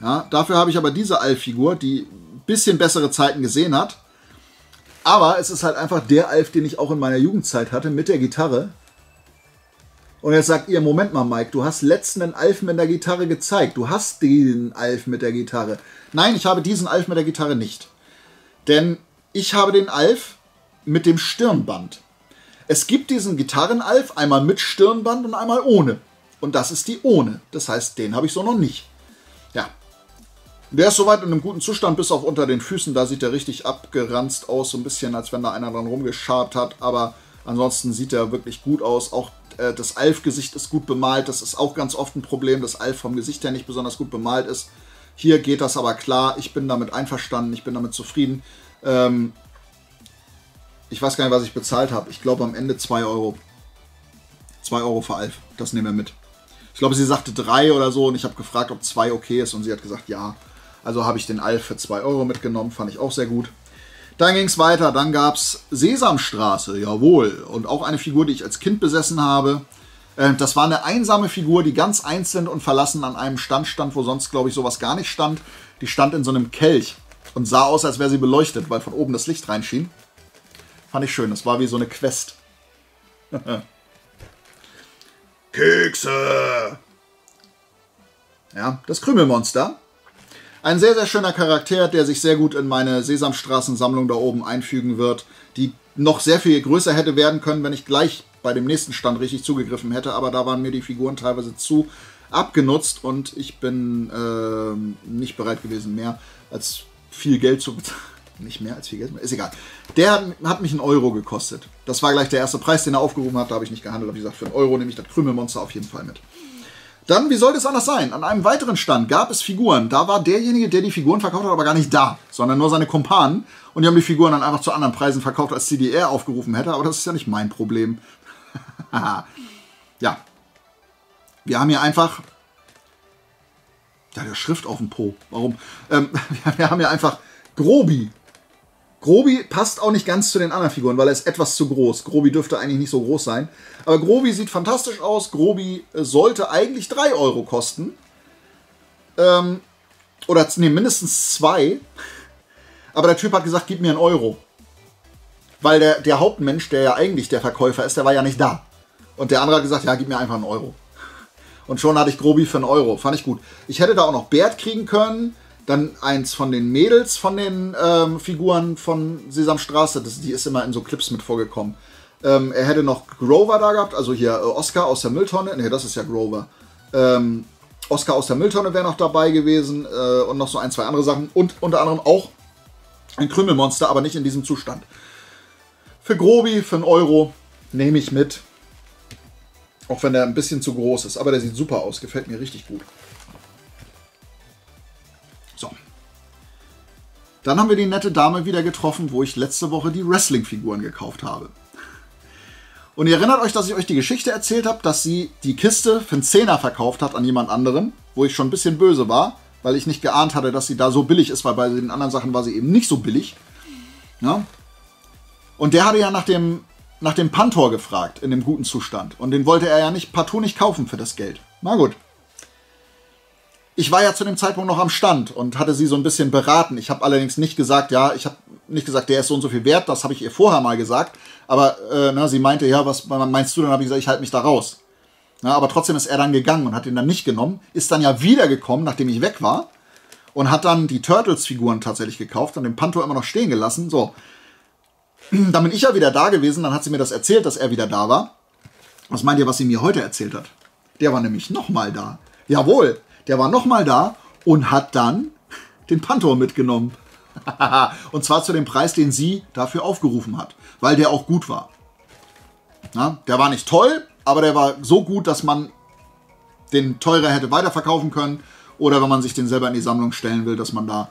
Ja, dafür habe ich aber diese Alf-Figur, die ein bisschen bessere Zeiten gesehen hat. Aber es ist halt einfach der Alf, den ich auch in meiner Jugendzeit hatte, mit der Gitarre. Und jetzt sagt ihr, Moment mal, Mike, du hast letztens einen Alf mit der Gitarre gezeigt. Du hast den Alf mit der Gitarre. Nein, ich habe diesen Alf mit der Gitarre nicht. Denn ich habe den Alf mit dem Stirnband. Es gibt diesen Gitarren-Alf einmal mit Stirnband und einmal ohne. Und das ist die ohne. Das heißt, den habe ich so noch nicht. Ja. Der ist soweit in einem guten Zustand, bis auf unter den Füßen. Da sieht er richtig abgeranzt aus. So ein bisschen, als wenn da einer dran rumgeschabt hat. Aber ansonsten sieht er wirklich gut aus. Auch das Alf-Gesicht ist gut bemalt. Das ist auch ganz oft ein Problem, dass Alf vom Gesicht her nicht besonders gut bemalt ist. Hier geht das aber klar. Ich bin damit einverstanden. Ich bin damit zufrieden. Ich weiß gar nicht, was ich bezahlt habe. Ich glaube am Ende 2 Euro. 2 Euro für Alf. Das nehmen wir mit. Ich glaube, sie sagte 3 oder so und ich habe gefragt, ob 2 okay ist und sie hat gesagt, ja. Also habe ich den Alf für 2 Euro mitgenommen. Fand ich auch sehr gut. Dann ging es weiter. Dann gab es Sesamstraße. Jawohl. Und auch eine Figur, die ich als Kind besessen habe. Das war eine einsame Figur, die ganz einzeln und verlassen an einem Stand stand, wo sonst, glaube ich, sowas gar nicht stand. Die stand in so einem Kelch und sah aus, als wäre sie beleuchtet, weil von oben das Licht reinschien. Fand ich schön. Das war wie so eine Quest. Kekse! Ja, das Krümelmonster. Ein sehr, sehr schöner Charakter, der sich sehr gut in meine Sesamstraßensammlung da oben einfügen wird, die noch sehr viel größer hätte werden können, wenn ich gleich bei dem nächsten Stand richtig zugegriffen hätte, aber da waren mir die Figuren teilweise zu abgenutzt und ich bin nicht bereit gewesen, mehr als viel Geld zu bezahlen. Nicht mehr als viel Geld, ist egal. Der hat mich 1 Euro gekostet. Das war gleich der erste Preis, den er aufgerufen hat. Da habe ich nicht gehandelt. Da habe ich gesagt, für 1 Euro nehme ich das Krümelmonster auf jeden Fall mit. Dann, wie sollte es anders sein? An einem weiteren Stand gab es Figuren. Da war derjenige, der die Figuren verkauft hat, aber gar nicht da, sondern nur seine Kumpanen. Und die haben die Figuren dann einfach zu anderen Preisen verkauft, als die, die er aufgerufen hätte. Aber das ist ja nicht mein Problem. Ja. Wir haben hier einfach... Ja, der Schrift auf dem Po. Warum? Wir haben hier einfach Grobi. Grobi passt auch nicht ganz zu den anderen Figuren, weil er ist etwas zu groß. Grobi dürfte eigentlich nicht so groß sein. Aber Grobi sieht fantastisch aus. Grobi sollte eigentlich 3 Euro kosten. Oder nee, mindestens 2. Aber der Typ hat gesagt, gib mir 1 Euro. Weil der Hauptmensch, der ja eigentlich der Verkäufer ist, der war ja nicht da. Und der andere hat gesagt, ja, gib mir einfach 1 Euro. Und schon hatte ich Grobi für 1 Euro. Fand ich gut. Ich hätte da auch noch Bert kriegen können. Dann eins von den Mädels von den Figuren von Sesamstraße. Die ist immer in so Clips mit vorgekommen. Er hätte noch Grover da gehabt. Also hier Oscar aus der Mülltonne. Ne, das ist ja Grover. Oscar aus der Mülltonne wäre noch dabei gewesen. Und noch so ein, zwei andere Sachen. Und unter anderem auch ein Krümelmonster, aber nicht in diesem Zustand. Für Grobi, für 1 Euro, nehme ich mit. Auch wenn der ein bisschen zu groß ist. Aber der sieht super aus. Gefällt mir richtig gut. Dann haben wir die nette Dame wieder getroffen, wo ich letzte Woche die Wrestling-Figuren gekauft habe. Und ihr erinnert euch, dass ich euch die Geschichte erzählt habe, dass sie die Kiste für einen Zehner verkauft hat an jemand anderen, wo ich schon ein bisschen böse war, weil ich nicht geahnt hatte, dass sie da so billig ist, weil bei den anderen Sachen war sie eben nicht so billig. Ja? Und der hatte ja nach dem Pantor gefragt, in dem guten Zustand. Und den wollte er ja nicht partout nicht kaufen für das Geld. Na gut. Ich war ja zu dem Zeitpunkt noch am Stand und hatte sie so ein bisschen beraten. Ich habe allerdings nicht gesagt, ja, ich habe nicht gesagt, der ist so und so viel wert. Das habe ich ihr vorher mal gesagt. Aber na, sie meinte, ja, was meinst du? Dann habe ich gesagt, ich halte mich da raus. Na, aber trotzdem ist er dann gegangen und hat ihn dann nicht genommen. Ist dann ja wiedergekommen, nachdem ich weg war. Und hat dann die Turtles-Figuren tatsächlich gekauft und den Panto immer noch stehen gelassen. So, dann bin ich ja wieder da gewesen. Dann hat sie mir das erzählt, dass er wieder da war. Was meint ihr, was sie mir heute erzählt hat? Der war nämlich nochmal da. Jawohl. Der war nochmal da und hat dann den Panther mitgenommen. Und zwar zu dem Preis, den sie dafür aufgerufen hat. Weil der auch gut war. Na, der war nicht toll, aber der war so gut, dass man den teurer hätte weiterverkaufen können. Oder wenn man sich den selber in die Sammlung stellen will, dass man da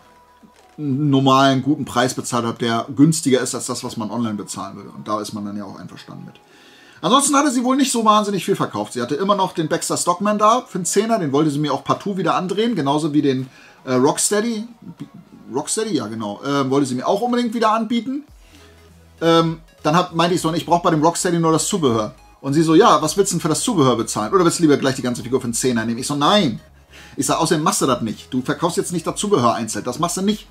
einen normalen, guten Preis bezahlt hat, der günstiger ist als das, was man online bezahlen will. Und da ist man dann ja auch einverstanden mit. Ansonsten hatte sie wohl nicht so wahnsinnig viel verkauft. Sie hatte immer noch den Baxter Stockman da für einen Zehner. Den wollte sie mir auch partout wieder andrehen. Genauso wie den Rocksteady. Rocksteady, ja genau. Wollte sie mir auch unbedingt wieder anbieten. Dann meinte ich so, ich brauche bei dem Rocksteady nur das Zubehör. Und sie so, ja, was willst du denn für das Zubehör bezahlen? Oder willst du lieber gleich die ganze Figur für einen Zehner nehmen? Ich so, nein. Ich sage, außerdem machst du das nicht. Du verkaufst jetzt nicht das Zubehör einzeln. Das machst du nicht.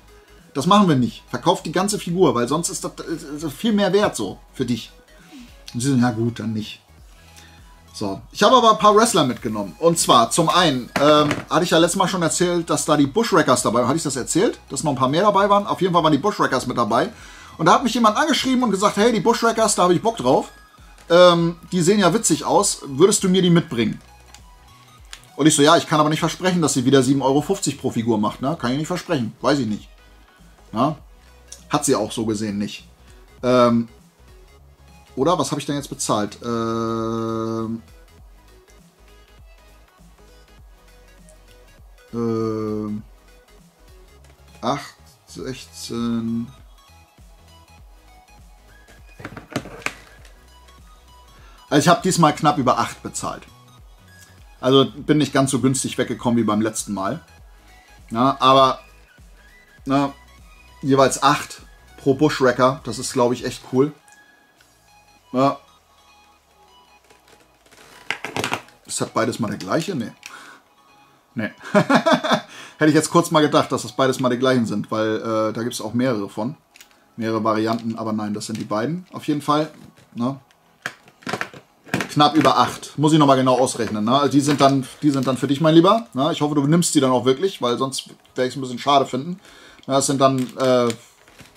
Das machen wir nicht. Verkauf die ganze Figur, weil sonst ist das viel mehr wert so für dich. Und sie so, ja gut, dann nicht. So, ich habe aber ein paar Wrestler mitgenommen. Und zwar zum einen, hatte ich ja letztes Mal schon erzählt, dass da die Bushwackers dabei waren. Hatte ich das erzählt? Dass noch ein paar mehr dabei waren? Auf jeden Fall waren die Bushwackers mit dabei. Und da hat mich jemand angeschrieben und gesagt, hey, die Bushwackers, da habe ich Bock drauf. Die sehen ja witzig aus. Würdest du mir die mitbringen? Und ich so, ja, ich kann aber nicht versprechen, dass sie wieder 7,50 Euro pro Figur macht. Ne? Kann ich nicht versprechen. Weiß ich nicht. Na? Hat sie auch so gesehen nicht. Oder? Was habe ich denn jetzt bezahlt? Acht, 16... Also ich habe diesmal knapp über 8 bezahlt. Also bin nicht ganz so günstig weggekommen wie beim letzten Mal. Ja, aber na, jeweils 8 pro Bushwhacker. Das ist, glaube ich, echt cool. Ja. Ist das beides mal der gleiche? Nee. Nee. Hätte ich jetzt kurz mal gedacht, dass das beides mal die gleichen sind, weil da gibt es auch mehrere von. Mehrere Varianten, aber nein, das sind die beiden. Auf jeden Fall. Na. Knapp über 8. Muss ich nochmal genau ausrechnen. Ne? Also die sind dann für dich, mein Lieber. Ne? Ich hoffe, du nimmst die dann auch wirklich, weil sonst werde ich es ein bisschen schade finden. Ne? Das sind dann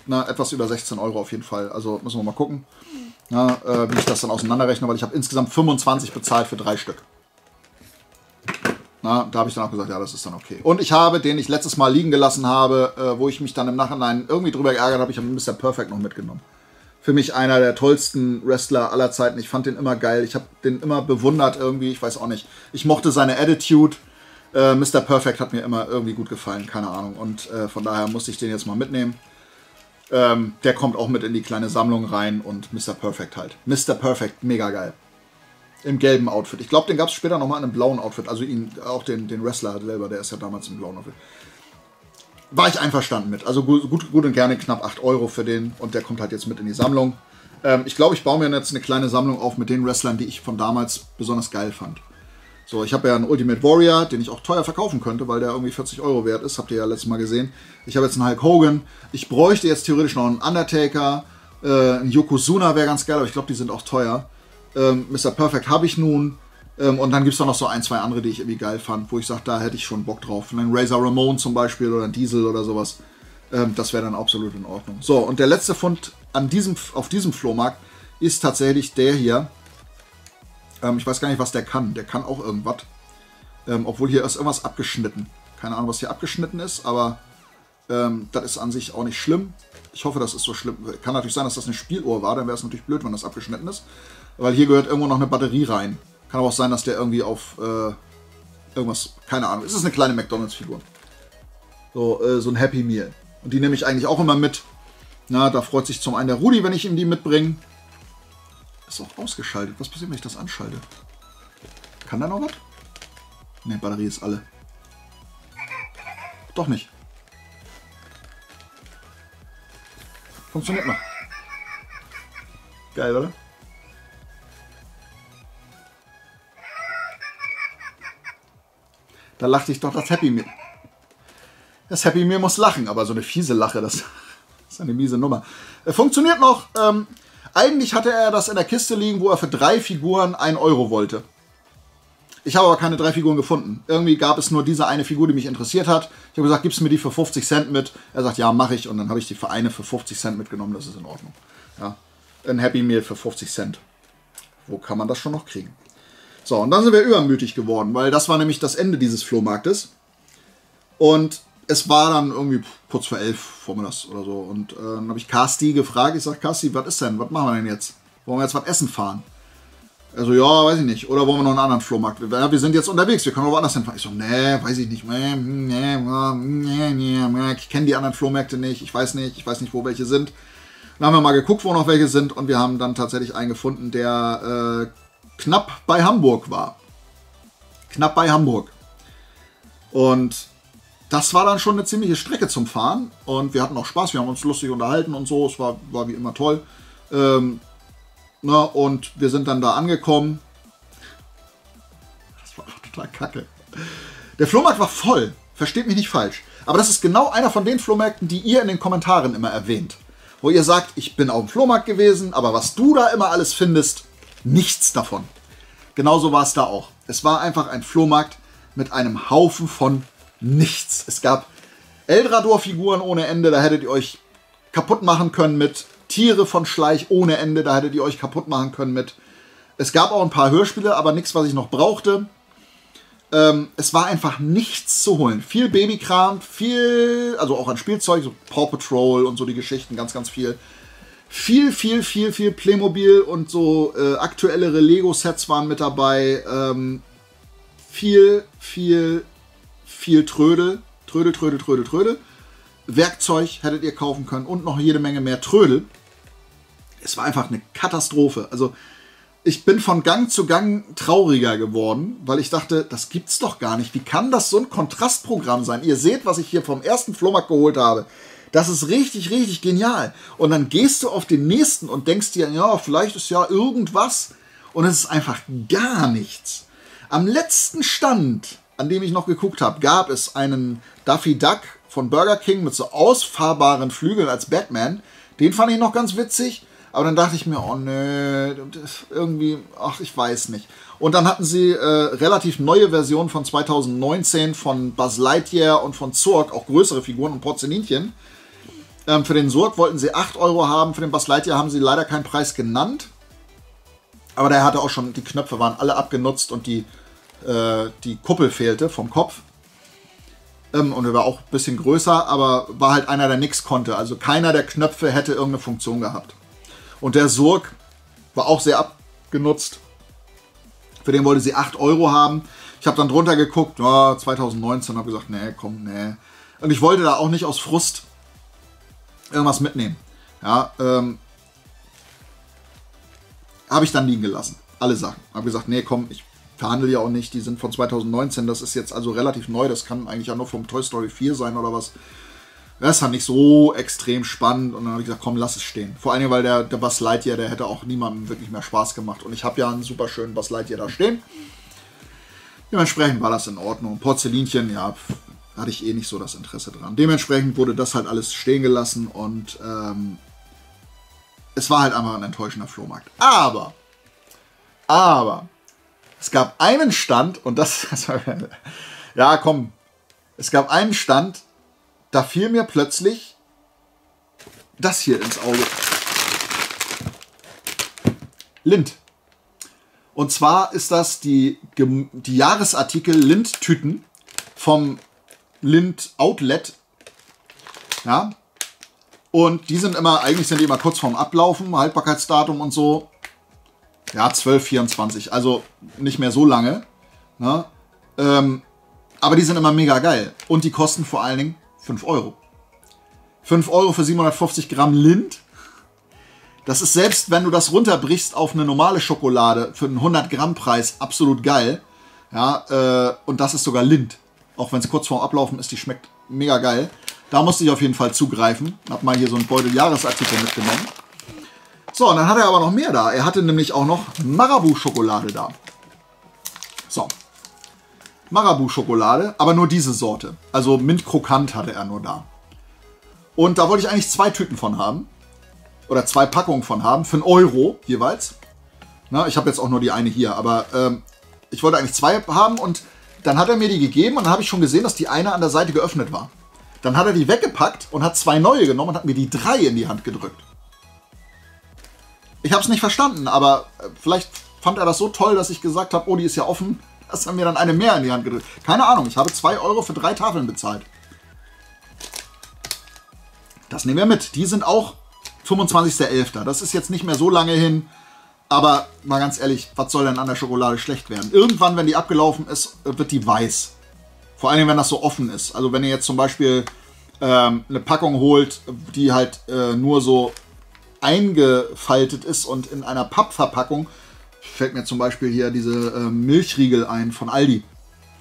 etwas über 16 Euro auf jeden Fall. Also müssen wir mal gucken, ne? Wie ich das dann auseinanderrechne, weil ich habe insgesamt 25 bezahlt für 3 Stück. Na, da habe ich dann auch gesagt, ja, das ist dann okay. Und ich habe, den ich letztes Mal liegen gelassen habe, wo ich mich dann im Nachhinein irgendwie drüber geärgert habe, ich habe Mr. Perfect noch mitgenommen. Für mich einer der tollsten Wrestler aller Zeiten. Ich fand den immer geil. Ich habe den immer bewundert irgendwie. Ich weiß auch nicht. Ich mochte seine Attitude. Mr. Perfect hat mir immer irgendwie gut gefallen. Keine Ahnung. Und von daher musste ich den jetzt mal mitnehmen. Der kommt auch mit in die kleine Sammlung rein. Und Mr. Perfect halt. Mr. Perfect, mega geil. Im gelben Outfit. Ich glaube, den gab es später nochmal in einem blauen Outfit. Also ihn, auch den Wrestler selber. Der ist ja damals im blauen Outfit. War ich einverstanden mit. Also gut und gerne knapp 8 Euro für den. Und der kommt halt jetzt mit in die Sammlung. Ich glaube, ich baue mir jetzt eine kleine Sammlung auf mit den Wrestlern, die ich von damals besonders geil fand. So, ich habe ja einen Ultimate Warrior, den ich auch teuer verkaufen könnte, weil der irgendwie 40 Euro wert ist. Habt ihr ja letztes Mal gesehen. Ich habe jetzt einen Hulk Hogan. Ich bräuchte jetzt theoretisch noch einen Undertaker. Einen Yokozuna wäre ganz geil, aber ich glaube, die sind auch teuer. Mr. Perfect habe ich nun. Und dann gibt es noch so ein, zwei andere, die ich irgendwie geil fand, wo ich sage, da hätte ich schon Bock drauf. Einen Razor Ramon zum Beispiel oder einen Diesel oder sowas. Das wäre dann absolut in Ordnung. So, und der letzte Fund auf diesem Flohmarkt ist tatsächlich der hier. Ich weiß gar nicht, was der kann. Der kann auch irgendwas. Obwohl hier ist irgendwas abgeschnitten. Keine Ahnung, was hier abgeschnitten ist, aber das ist an sich auch nicht schlimm. Ich hoffe, das ist so schlimm. Kann natürlich sein, dass das eine Spieluhr war. Dann wäre es natürlich blöd, wenn das abgeschnitten ist. Weil hier gehört irgendwo noch eine Batterie rein. Kann aber auch sein, dass der irgendwie auf irgendwas, keine Ahnung, es ist eine kleine McDonalds-Figur. So, so ein Happy Meal. Und die nehme ich eigentlich auch immer mit. Na, da freut sich zum einen der Rudi, wenn ich ihm die mitbringe. Ist auch ausgeschaltet. Was passiert, wenn ich das anschalte? Kann da noch was? Ne, Batterie ist alle. Doch nicht. Funktioniert noch. Geil, oder? Da lachte ich doch das Happy Meal. Das Happy Meal muss lachen, aber so eine fiese Lache, das ist eine miese Nummer. Funktioniert noch. Eigentlich hatte er das in der Kiste liegen, wo er für 3 Figuren 1 Euro wollte. Ich habe aber keine 3 Figuren gefunden. Irgendwie gab es nur diese eine Figur, die mich interessiert hat. Ich habe gesagt, gibst du mir die für 50 Cent mit? Er sagt, ja, mache ich. Und dann habe ich die Vereine für 50 Cent mitgenommen. Das ist in Ordnung. Ja, ein Happy Meal für 50 Cent. Wo kann man das schon noch kriegen? So, und dann sind wir übermütig geworden, weil das war nämlich das Ende dieses Flohmarktes. Und es war dann irgendwie kurz vor 11 vormittags oder so. Und dann habe ich Carsten gefragt. Ich sage, Carsten, was ist denn? Was machen wir denn jetzt? Wollen wir jetzt was essen fahren? Also ja, weiß ich nicht. Oder wollen wir noch einen anderen Flohmarkt? Wir sind jetzt unterwegs, wir können auch woanders hinfahren. Ich so, nee, weiß ich nicht. Ich kenne die anderen Flohmärkte nicht. Ich weiß nicht, wo welche sind. Dann haben wir mal geguckt, wo noch welche sind. Und wir haben dann tatsächlich einen gefunden, der knapp bei Hamburg war. Knapp bei Hamburg. Und das war dann schon eine ziemliche Strecke zum Fahren. Und wir hatten auch Spaß. Wir haben uns lustig unterhalten und so. Es war wie immer toll. Na, und wir sind dann da angekommen. Das war total kacke. Der Flohmarkt war voll. Versteht mich nicht falsch. Aber das ist genau einer von den Flohmärkten, die ihr in den Kommentaren immer erwähnt. Wo ihr sagt, ich bin auf dem Flohmarkt gewesen, aber was du da immer alles findest, nichts davon. Genauso war es da auch. Es war einfach ein Flohmarkt mit einem Haufen von nichts. Es gab Eldrador-Figuren ohne Ende, da hättet ihr euch kaputt machen können mit. Tiere von Schleich ohne Ende, da hättet ihr euch kaputt machen können mit. Es gab auch ein paar Hörspiele, aber nichts, was ich noch brauchte. Es war einfach nichts zu holen. Viel Babykram, viel, also auch an Spielzeug, so Paw Patrol und so die Geschichten, ganz, ganz viel. Viel Playmobil und so aktuellere Lego-Sets waren mit dabei. Viel Trödel. Trödel. Werkzeug hättet ihr kaufen können und noch jede Menge mehr Trödel. Es war einfach eine Katastrophe. Also ich bin von Gang zu Gang trauriger geworden, weil ich dachte, das gibt's doch gar nicht. Wie kann das so ein Kontrastprogramm sein? Ihr seht, was ich hier vom ersten Flohmarkt geholt habe. Das ist richtig, richtig genial. Und dann gehst du auf den nächsten und denkst dir, ja, vielleicht ist ja irgendwas. Und es ist einfach gar nichts. Am letzten Stand, an dem ich noch geguckt habe, gab es einen Daffy Duck von Burger King mit so ausfahrbaren Flügeln als Batman. Den fand ich noch ganz witzig, aber dann dachte ich mir, oh nö, irgendwie, ach, ich weiß nicht. Und dann hatten sie relativ neue Versionen von 2019 von Buzz Lightyear und von Zorg, auch größere Figuren und Porzellinchen. Für den Zorg wollten sie 8 Euro haben, für den Buzz Lightyear haben sie leider keinen Preis genannt. Aber der hatte auch schon, die Knöpfe waren alle abgenutzt und die Kuppel fehlte vom Kopf. Und er war auch ein bisschen größer, aber war halt einer, der nichts konnte. Also keiner der Knöpfe hätte irgendeine Funktion gehabt. Und der Zorg war auch sehr abgenutzt. Für den wollte sie 8 Euro haben. Ich habe dann drunter geguckt, oh, 2019, habe gesagt, nee, komm, nee. Und ich wollte da auch nicht aus Frust irgendwas mitnehmen. Ja, habe ich dann liegen gelassen, alle Sachen. Habe gesagt, nee, komm, ich verhandle ja auch nicht, die sind von 2019, das ist jetzt also relativ neu, das kann eigentlich ja nur vom Toy Story 4 sein oder was. Das ist halt nicht so extrem spannend und dann habe ich gesagt, komm, lass es stehen. Vor allem, weil der Buzz Lightyear, der hätte auch niemandem wirklich mehr Spaß gemacht und ich habe ja einen super schönen Buzz Lightyear da stehen. Dementsprechend war das in Ordnung. Porzellinchen, ja, hatte ich eh nicht so das Interesse dran. Dementsprechend wurde das halt alles stehen gelassen und es war halt einfach ein enttäuschender Flohmarkt. Aber es gab einen Stand, und das war, ja, komm. Es gab einen Stand, da fiel mir plötzlich das hier ins Auge. Lind. Und zwar ist das die Jahresartikel Lind-Tüten vom Lind-Outlet. Ja. Und die sind immer, eigentlich sind die immer kurz vorm Ablaufen, Haltbarkeitsdatum und so. Ja, 12, 24, also nicht mehr so lange. Ne? Aber die sind immer mega geil. Und die kosten vor allen Dingen 5 Euro. 5 Euro für 750 Gramm Lind. Das ist, selbst wenn du das runterbrichst auf eine normale Schokolade, für einen 100 Gramm Preis absolut geil. Ja, und das ist sogar Lind. Auch wenn es kurz vorm Ablaufen ist, die schmeckt mega geil. Da musste ich auf jeden Fall zugreifen. Hab mal hier so einen Beutel Jahresartikel mitgenommen. So, und dann hat er aber noch mehr da. Er hatte nämlich auch noch Marabu-Schokolade da. So. Marabu-Schokolade, aber nur diese Sorte. Also Mint-Krokant hatte er nur da. Und da wollte ich eigentlich 2 Tüten von haben. Oder 2 Packungen von haben. Für 1 Euro jeweils. Na, ich habe jetzt auch nur die eine hier. Aber ich wollte eigentlich 2 haben. Und dann hat er mir die gegeben. Und dann habe ich schon gesehen, dass die eine an der Seite geöffnet war. Dann hat er die weggepackt und hat 2 neue genommen und hat mir die 3 in die Hand gedrückt. Ich habe es nicht verstanden, aber vielleicht fand er das so toll, dass ich gesagt habe, oh, die ist ja offen, dass er mir dann eine mehr in die Hand gedrückt. Keine Ahnung, ich habe 2 Euro für 3 Tafeln bezahlt. Das nehmen wir mit. Die sind auch 25.11. Das ist jetzt nicht mehr so lange hin, Aber mal ganz ehrlich, was soll denn an der Schokolade schlecht werden? Irgendwann, wenn die abgelaufen ist, wird die weiß. Vor allem, wenn das so offen ist. Also wenn ihr jetzt zum Beispiel eine Packung holt, die halt nur so eingefaltet ist und in einer Pappverpackung, fällt mir zum Beispiel hier diese Milchriegel ein von Aldi.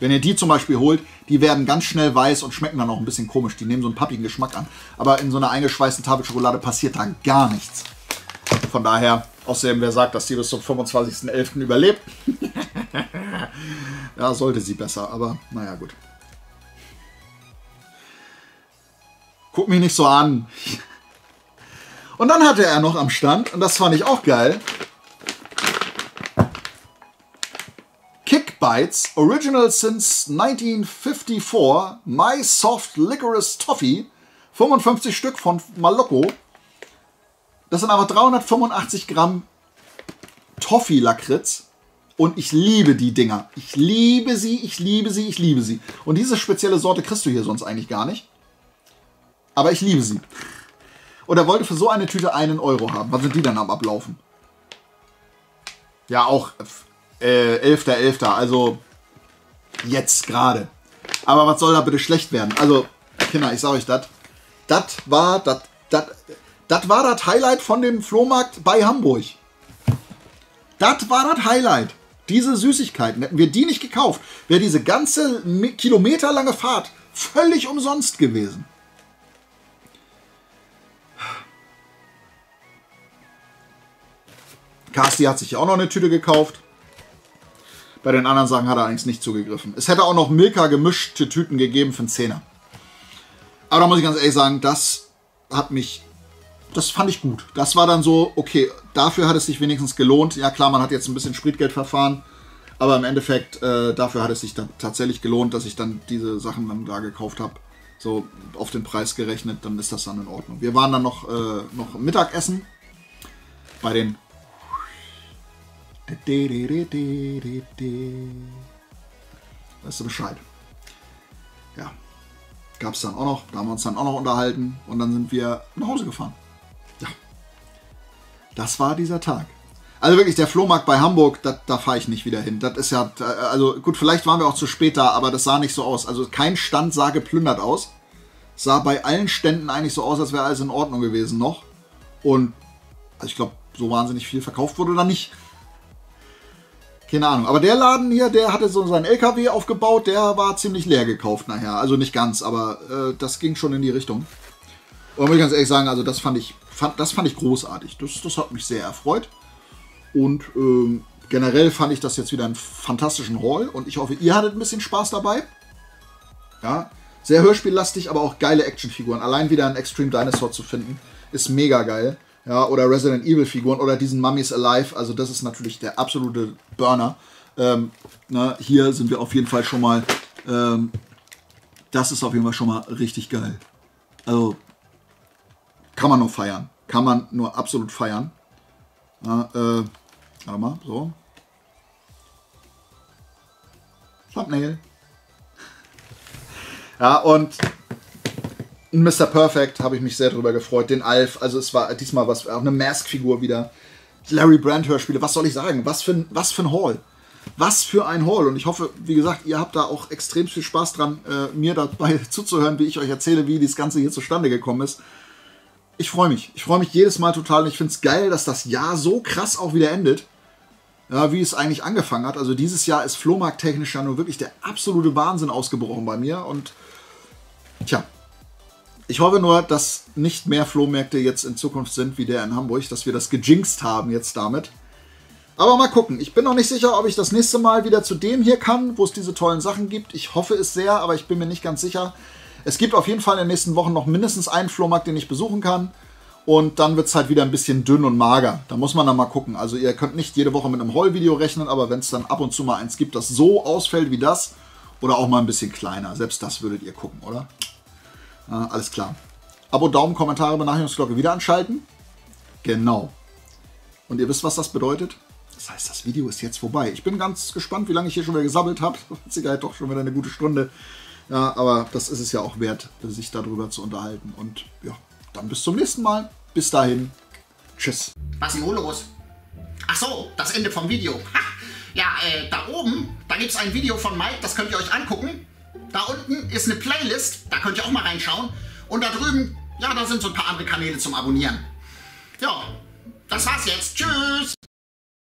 Wenn ihr die zum Beispiel holt, die werden ganz schnell weiß und schmecken dann auch ein bisschen komisch. Die nehmen so einen pappigen Geschmack an. Aber in so einer eingeschweißten Tafel Schokolade passiert da gar nichts. Von daher, außerdem, wer sagt, dass die bis zum 25.11. überlebt? Ja, sollte sie besser, aber naja, gut. Guck mich nicht so an. Und dann hatte er noch am Stand, und das fand ich auch geil, Kickbites, original since 1954, My Soft Licorice Toffee, 55 Stück von Malocco. Das sind aber 385 Gramm Toffee-Lakritz. Und ich liebe die Dinger. Ich liebe sie, ich liebe sie, ich liebe sie. Und diese spezielle Sorte kriegst du hier sonst eigentlich gar nicht. Aber ich liebe sie. Und er wollte für so eine Tüte €1 haben. Was sind die dann am Ablaufen? Ja, auch 11.11. Also jetzt gerade. Aber was soll da bitte schlecht werden? Also, Kinder, ich sage euch das. Das war das Highlight von dem Flohmarkt bei Hamburg. Das war das Highlight. Diese Süßigkeiten. Hätten wir die nicht gekauft, wäre diese ganze kilometerlange Fahrt völlig umsonst gewesen. Carsten hat sich ja auch noch eine Tüte gekauft. Bei den anderen Sachen hat er eigentlich nicht zugegriffen. Es hätte auch noch Milka gemischte Tüten gegeben für einen Zehner. Aber da muss ich ganz ehrlich sagen, das hat mich... Das fand ich gut. Das war dann so, okay, dafür hat es sich wenigstens gelohnt. Ja klar, man hat jetzt ein bisschen Spritgeld verfahren, aber im Endeffekt, dafür hat es sich dann tatsächlich gelohnt, dass ich dann diese Sachen dann da gekauft habe. So auf den Preis gerechnet, dann ist das dann in Ordnung. Wir waren dann noch Mittagessen bei den Weißt du Bescheid. Ja. Gab es dann auch noch, da haben wir uns dann auch noch unterhalten und dann sind wir nach Hause gefahren. Das war dieser Tag. Also wirklich, der Flohmarkt bei Hamburg, da fahre ich nicht wieder hin. Das ist ja, also gut, vielleicht waren wir auch zu spät da, aber das sah nicht so aus. Also kein Stand sah geplündert aus. Sah bei allen Ständen eigentlich so aus, als wäre alles in Ordnung gewesen noch. Und also ich glaube, so wahnsinnig viel verkauft wurde da nicht. Keine Ahnung. Aber der Laden hier, der hatte so seinen LKW aufgebaut, der war ziemlich leer gekauft nachher. Also nicht ganz, aber das ging schon in die Richtung. Und muss ich ganz ehrlich sagen, also das fand ich großartig. Das hat mich sehr erfreut. Und generell fand ich das jetzt wieder einen fantastischen Haul. Und ich hoffe, ihr hattet ein bisschen Spaß dabei. Ja, sehr hörspiellastig, aber auch geile Actionfiguren. Allein wieder einen Extreme Dinosaur zu finden, ist mega geil. Ja, oder Resident Evil Figuren oder diesen Mummy's Alive. Also das ist natürlich der absolute Burner. Hier sind wir auf jeden Fall schon mal... das ist auf jeden Fall schon mal richtig geil. Also... Kann man nur feiern. Kann man nur absolut feiern. Warte mal, so. Thumbnail. Ja, und Mr. Perfect habe ich mich sehr drüber gefreut. Den Alf, also es war diesmal was, auch eine Mask-Figur wieder. Larry Brand Hörspiele, was soll ich sagen? Was für ein Haul. Was für ein Haul. Und ich hoffe, wie gesagt, ihr habt da auch extrem viel Spaß dran, mir dabei zuzuhören, wie ich euch erzähle, wie das Ganze hier zustande gekommen ist. Ich freue mich. Ich freue mich jedes Mal total und ich finde es geil, dass das Jahr so krass auch wieder endet, ja, wie es eigentlich angefangen hat. Also dieses Jahr ist flohmarkttechnisch ja nur wirklich der absolute Wahnsinn ausgebrochen bei mir und tja, ich hoffe nur, dass nicht mehr Flohmärkte jetzt in Zukunft sind wie der in Hamburg, dass wir das gejinxt haben jetzt damit. Aber mal gucken. Ich bin noch nicht sicher, ob ich das nächste Mal wieder zu dem hier kann, wo es diese tollen Sachen gibt. Ich hoffe es sehr, aber ich bin mir nicht ganz sicher. Es gibt auf jeden Fall in den nächsten Wochen noch mindestens einen Flohmarkt, den ich besuchen kann. Und dann wird es halt wieder ein bisschen dünn und mager. Da muss man dann mal gucken. Also ihr könnt nicht jede Woche mit einem Haul-Video rechnen, aber wenn es dann ab und zu mal eins gibt, das so ausfällt wie das oder auch mal ein bisschen kleiner. Selbst das würdet ihr gucken, oder? Alles klar. Abo, Daumen, Kommentare, Benachrichtigungsglocke wieder anschalten. Genau. Und ihr wisst, was das bedeutet? Das heißt, das Video ist jetzt vorbei. Ich bin ganz gespannt, wie lange ich hier schon wieder gesabbelt habe. Mit Sicherheit doch schon wieder eine gute Stunde. Ja, aber das ist es ja auch wert, sich darüber zu unterhalten. Und ja, dann bis zum nächsten Mal. Bis dahin. Tschüss. Was ist denn los? Ach so, das Ende vom Video. Ha. Ja, da oben, da gibt es ein Video von Mike, das könnt ihr euch angucken. Da unten ist eine Playlist, da könnt ihr auch mal reinschauen. Und da drüben, ja, da sind so ein paar andere Kanäle zum Abonnieren. Ja, das war's jetzt. Tschüss!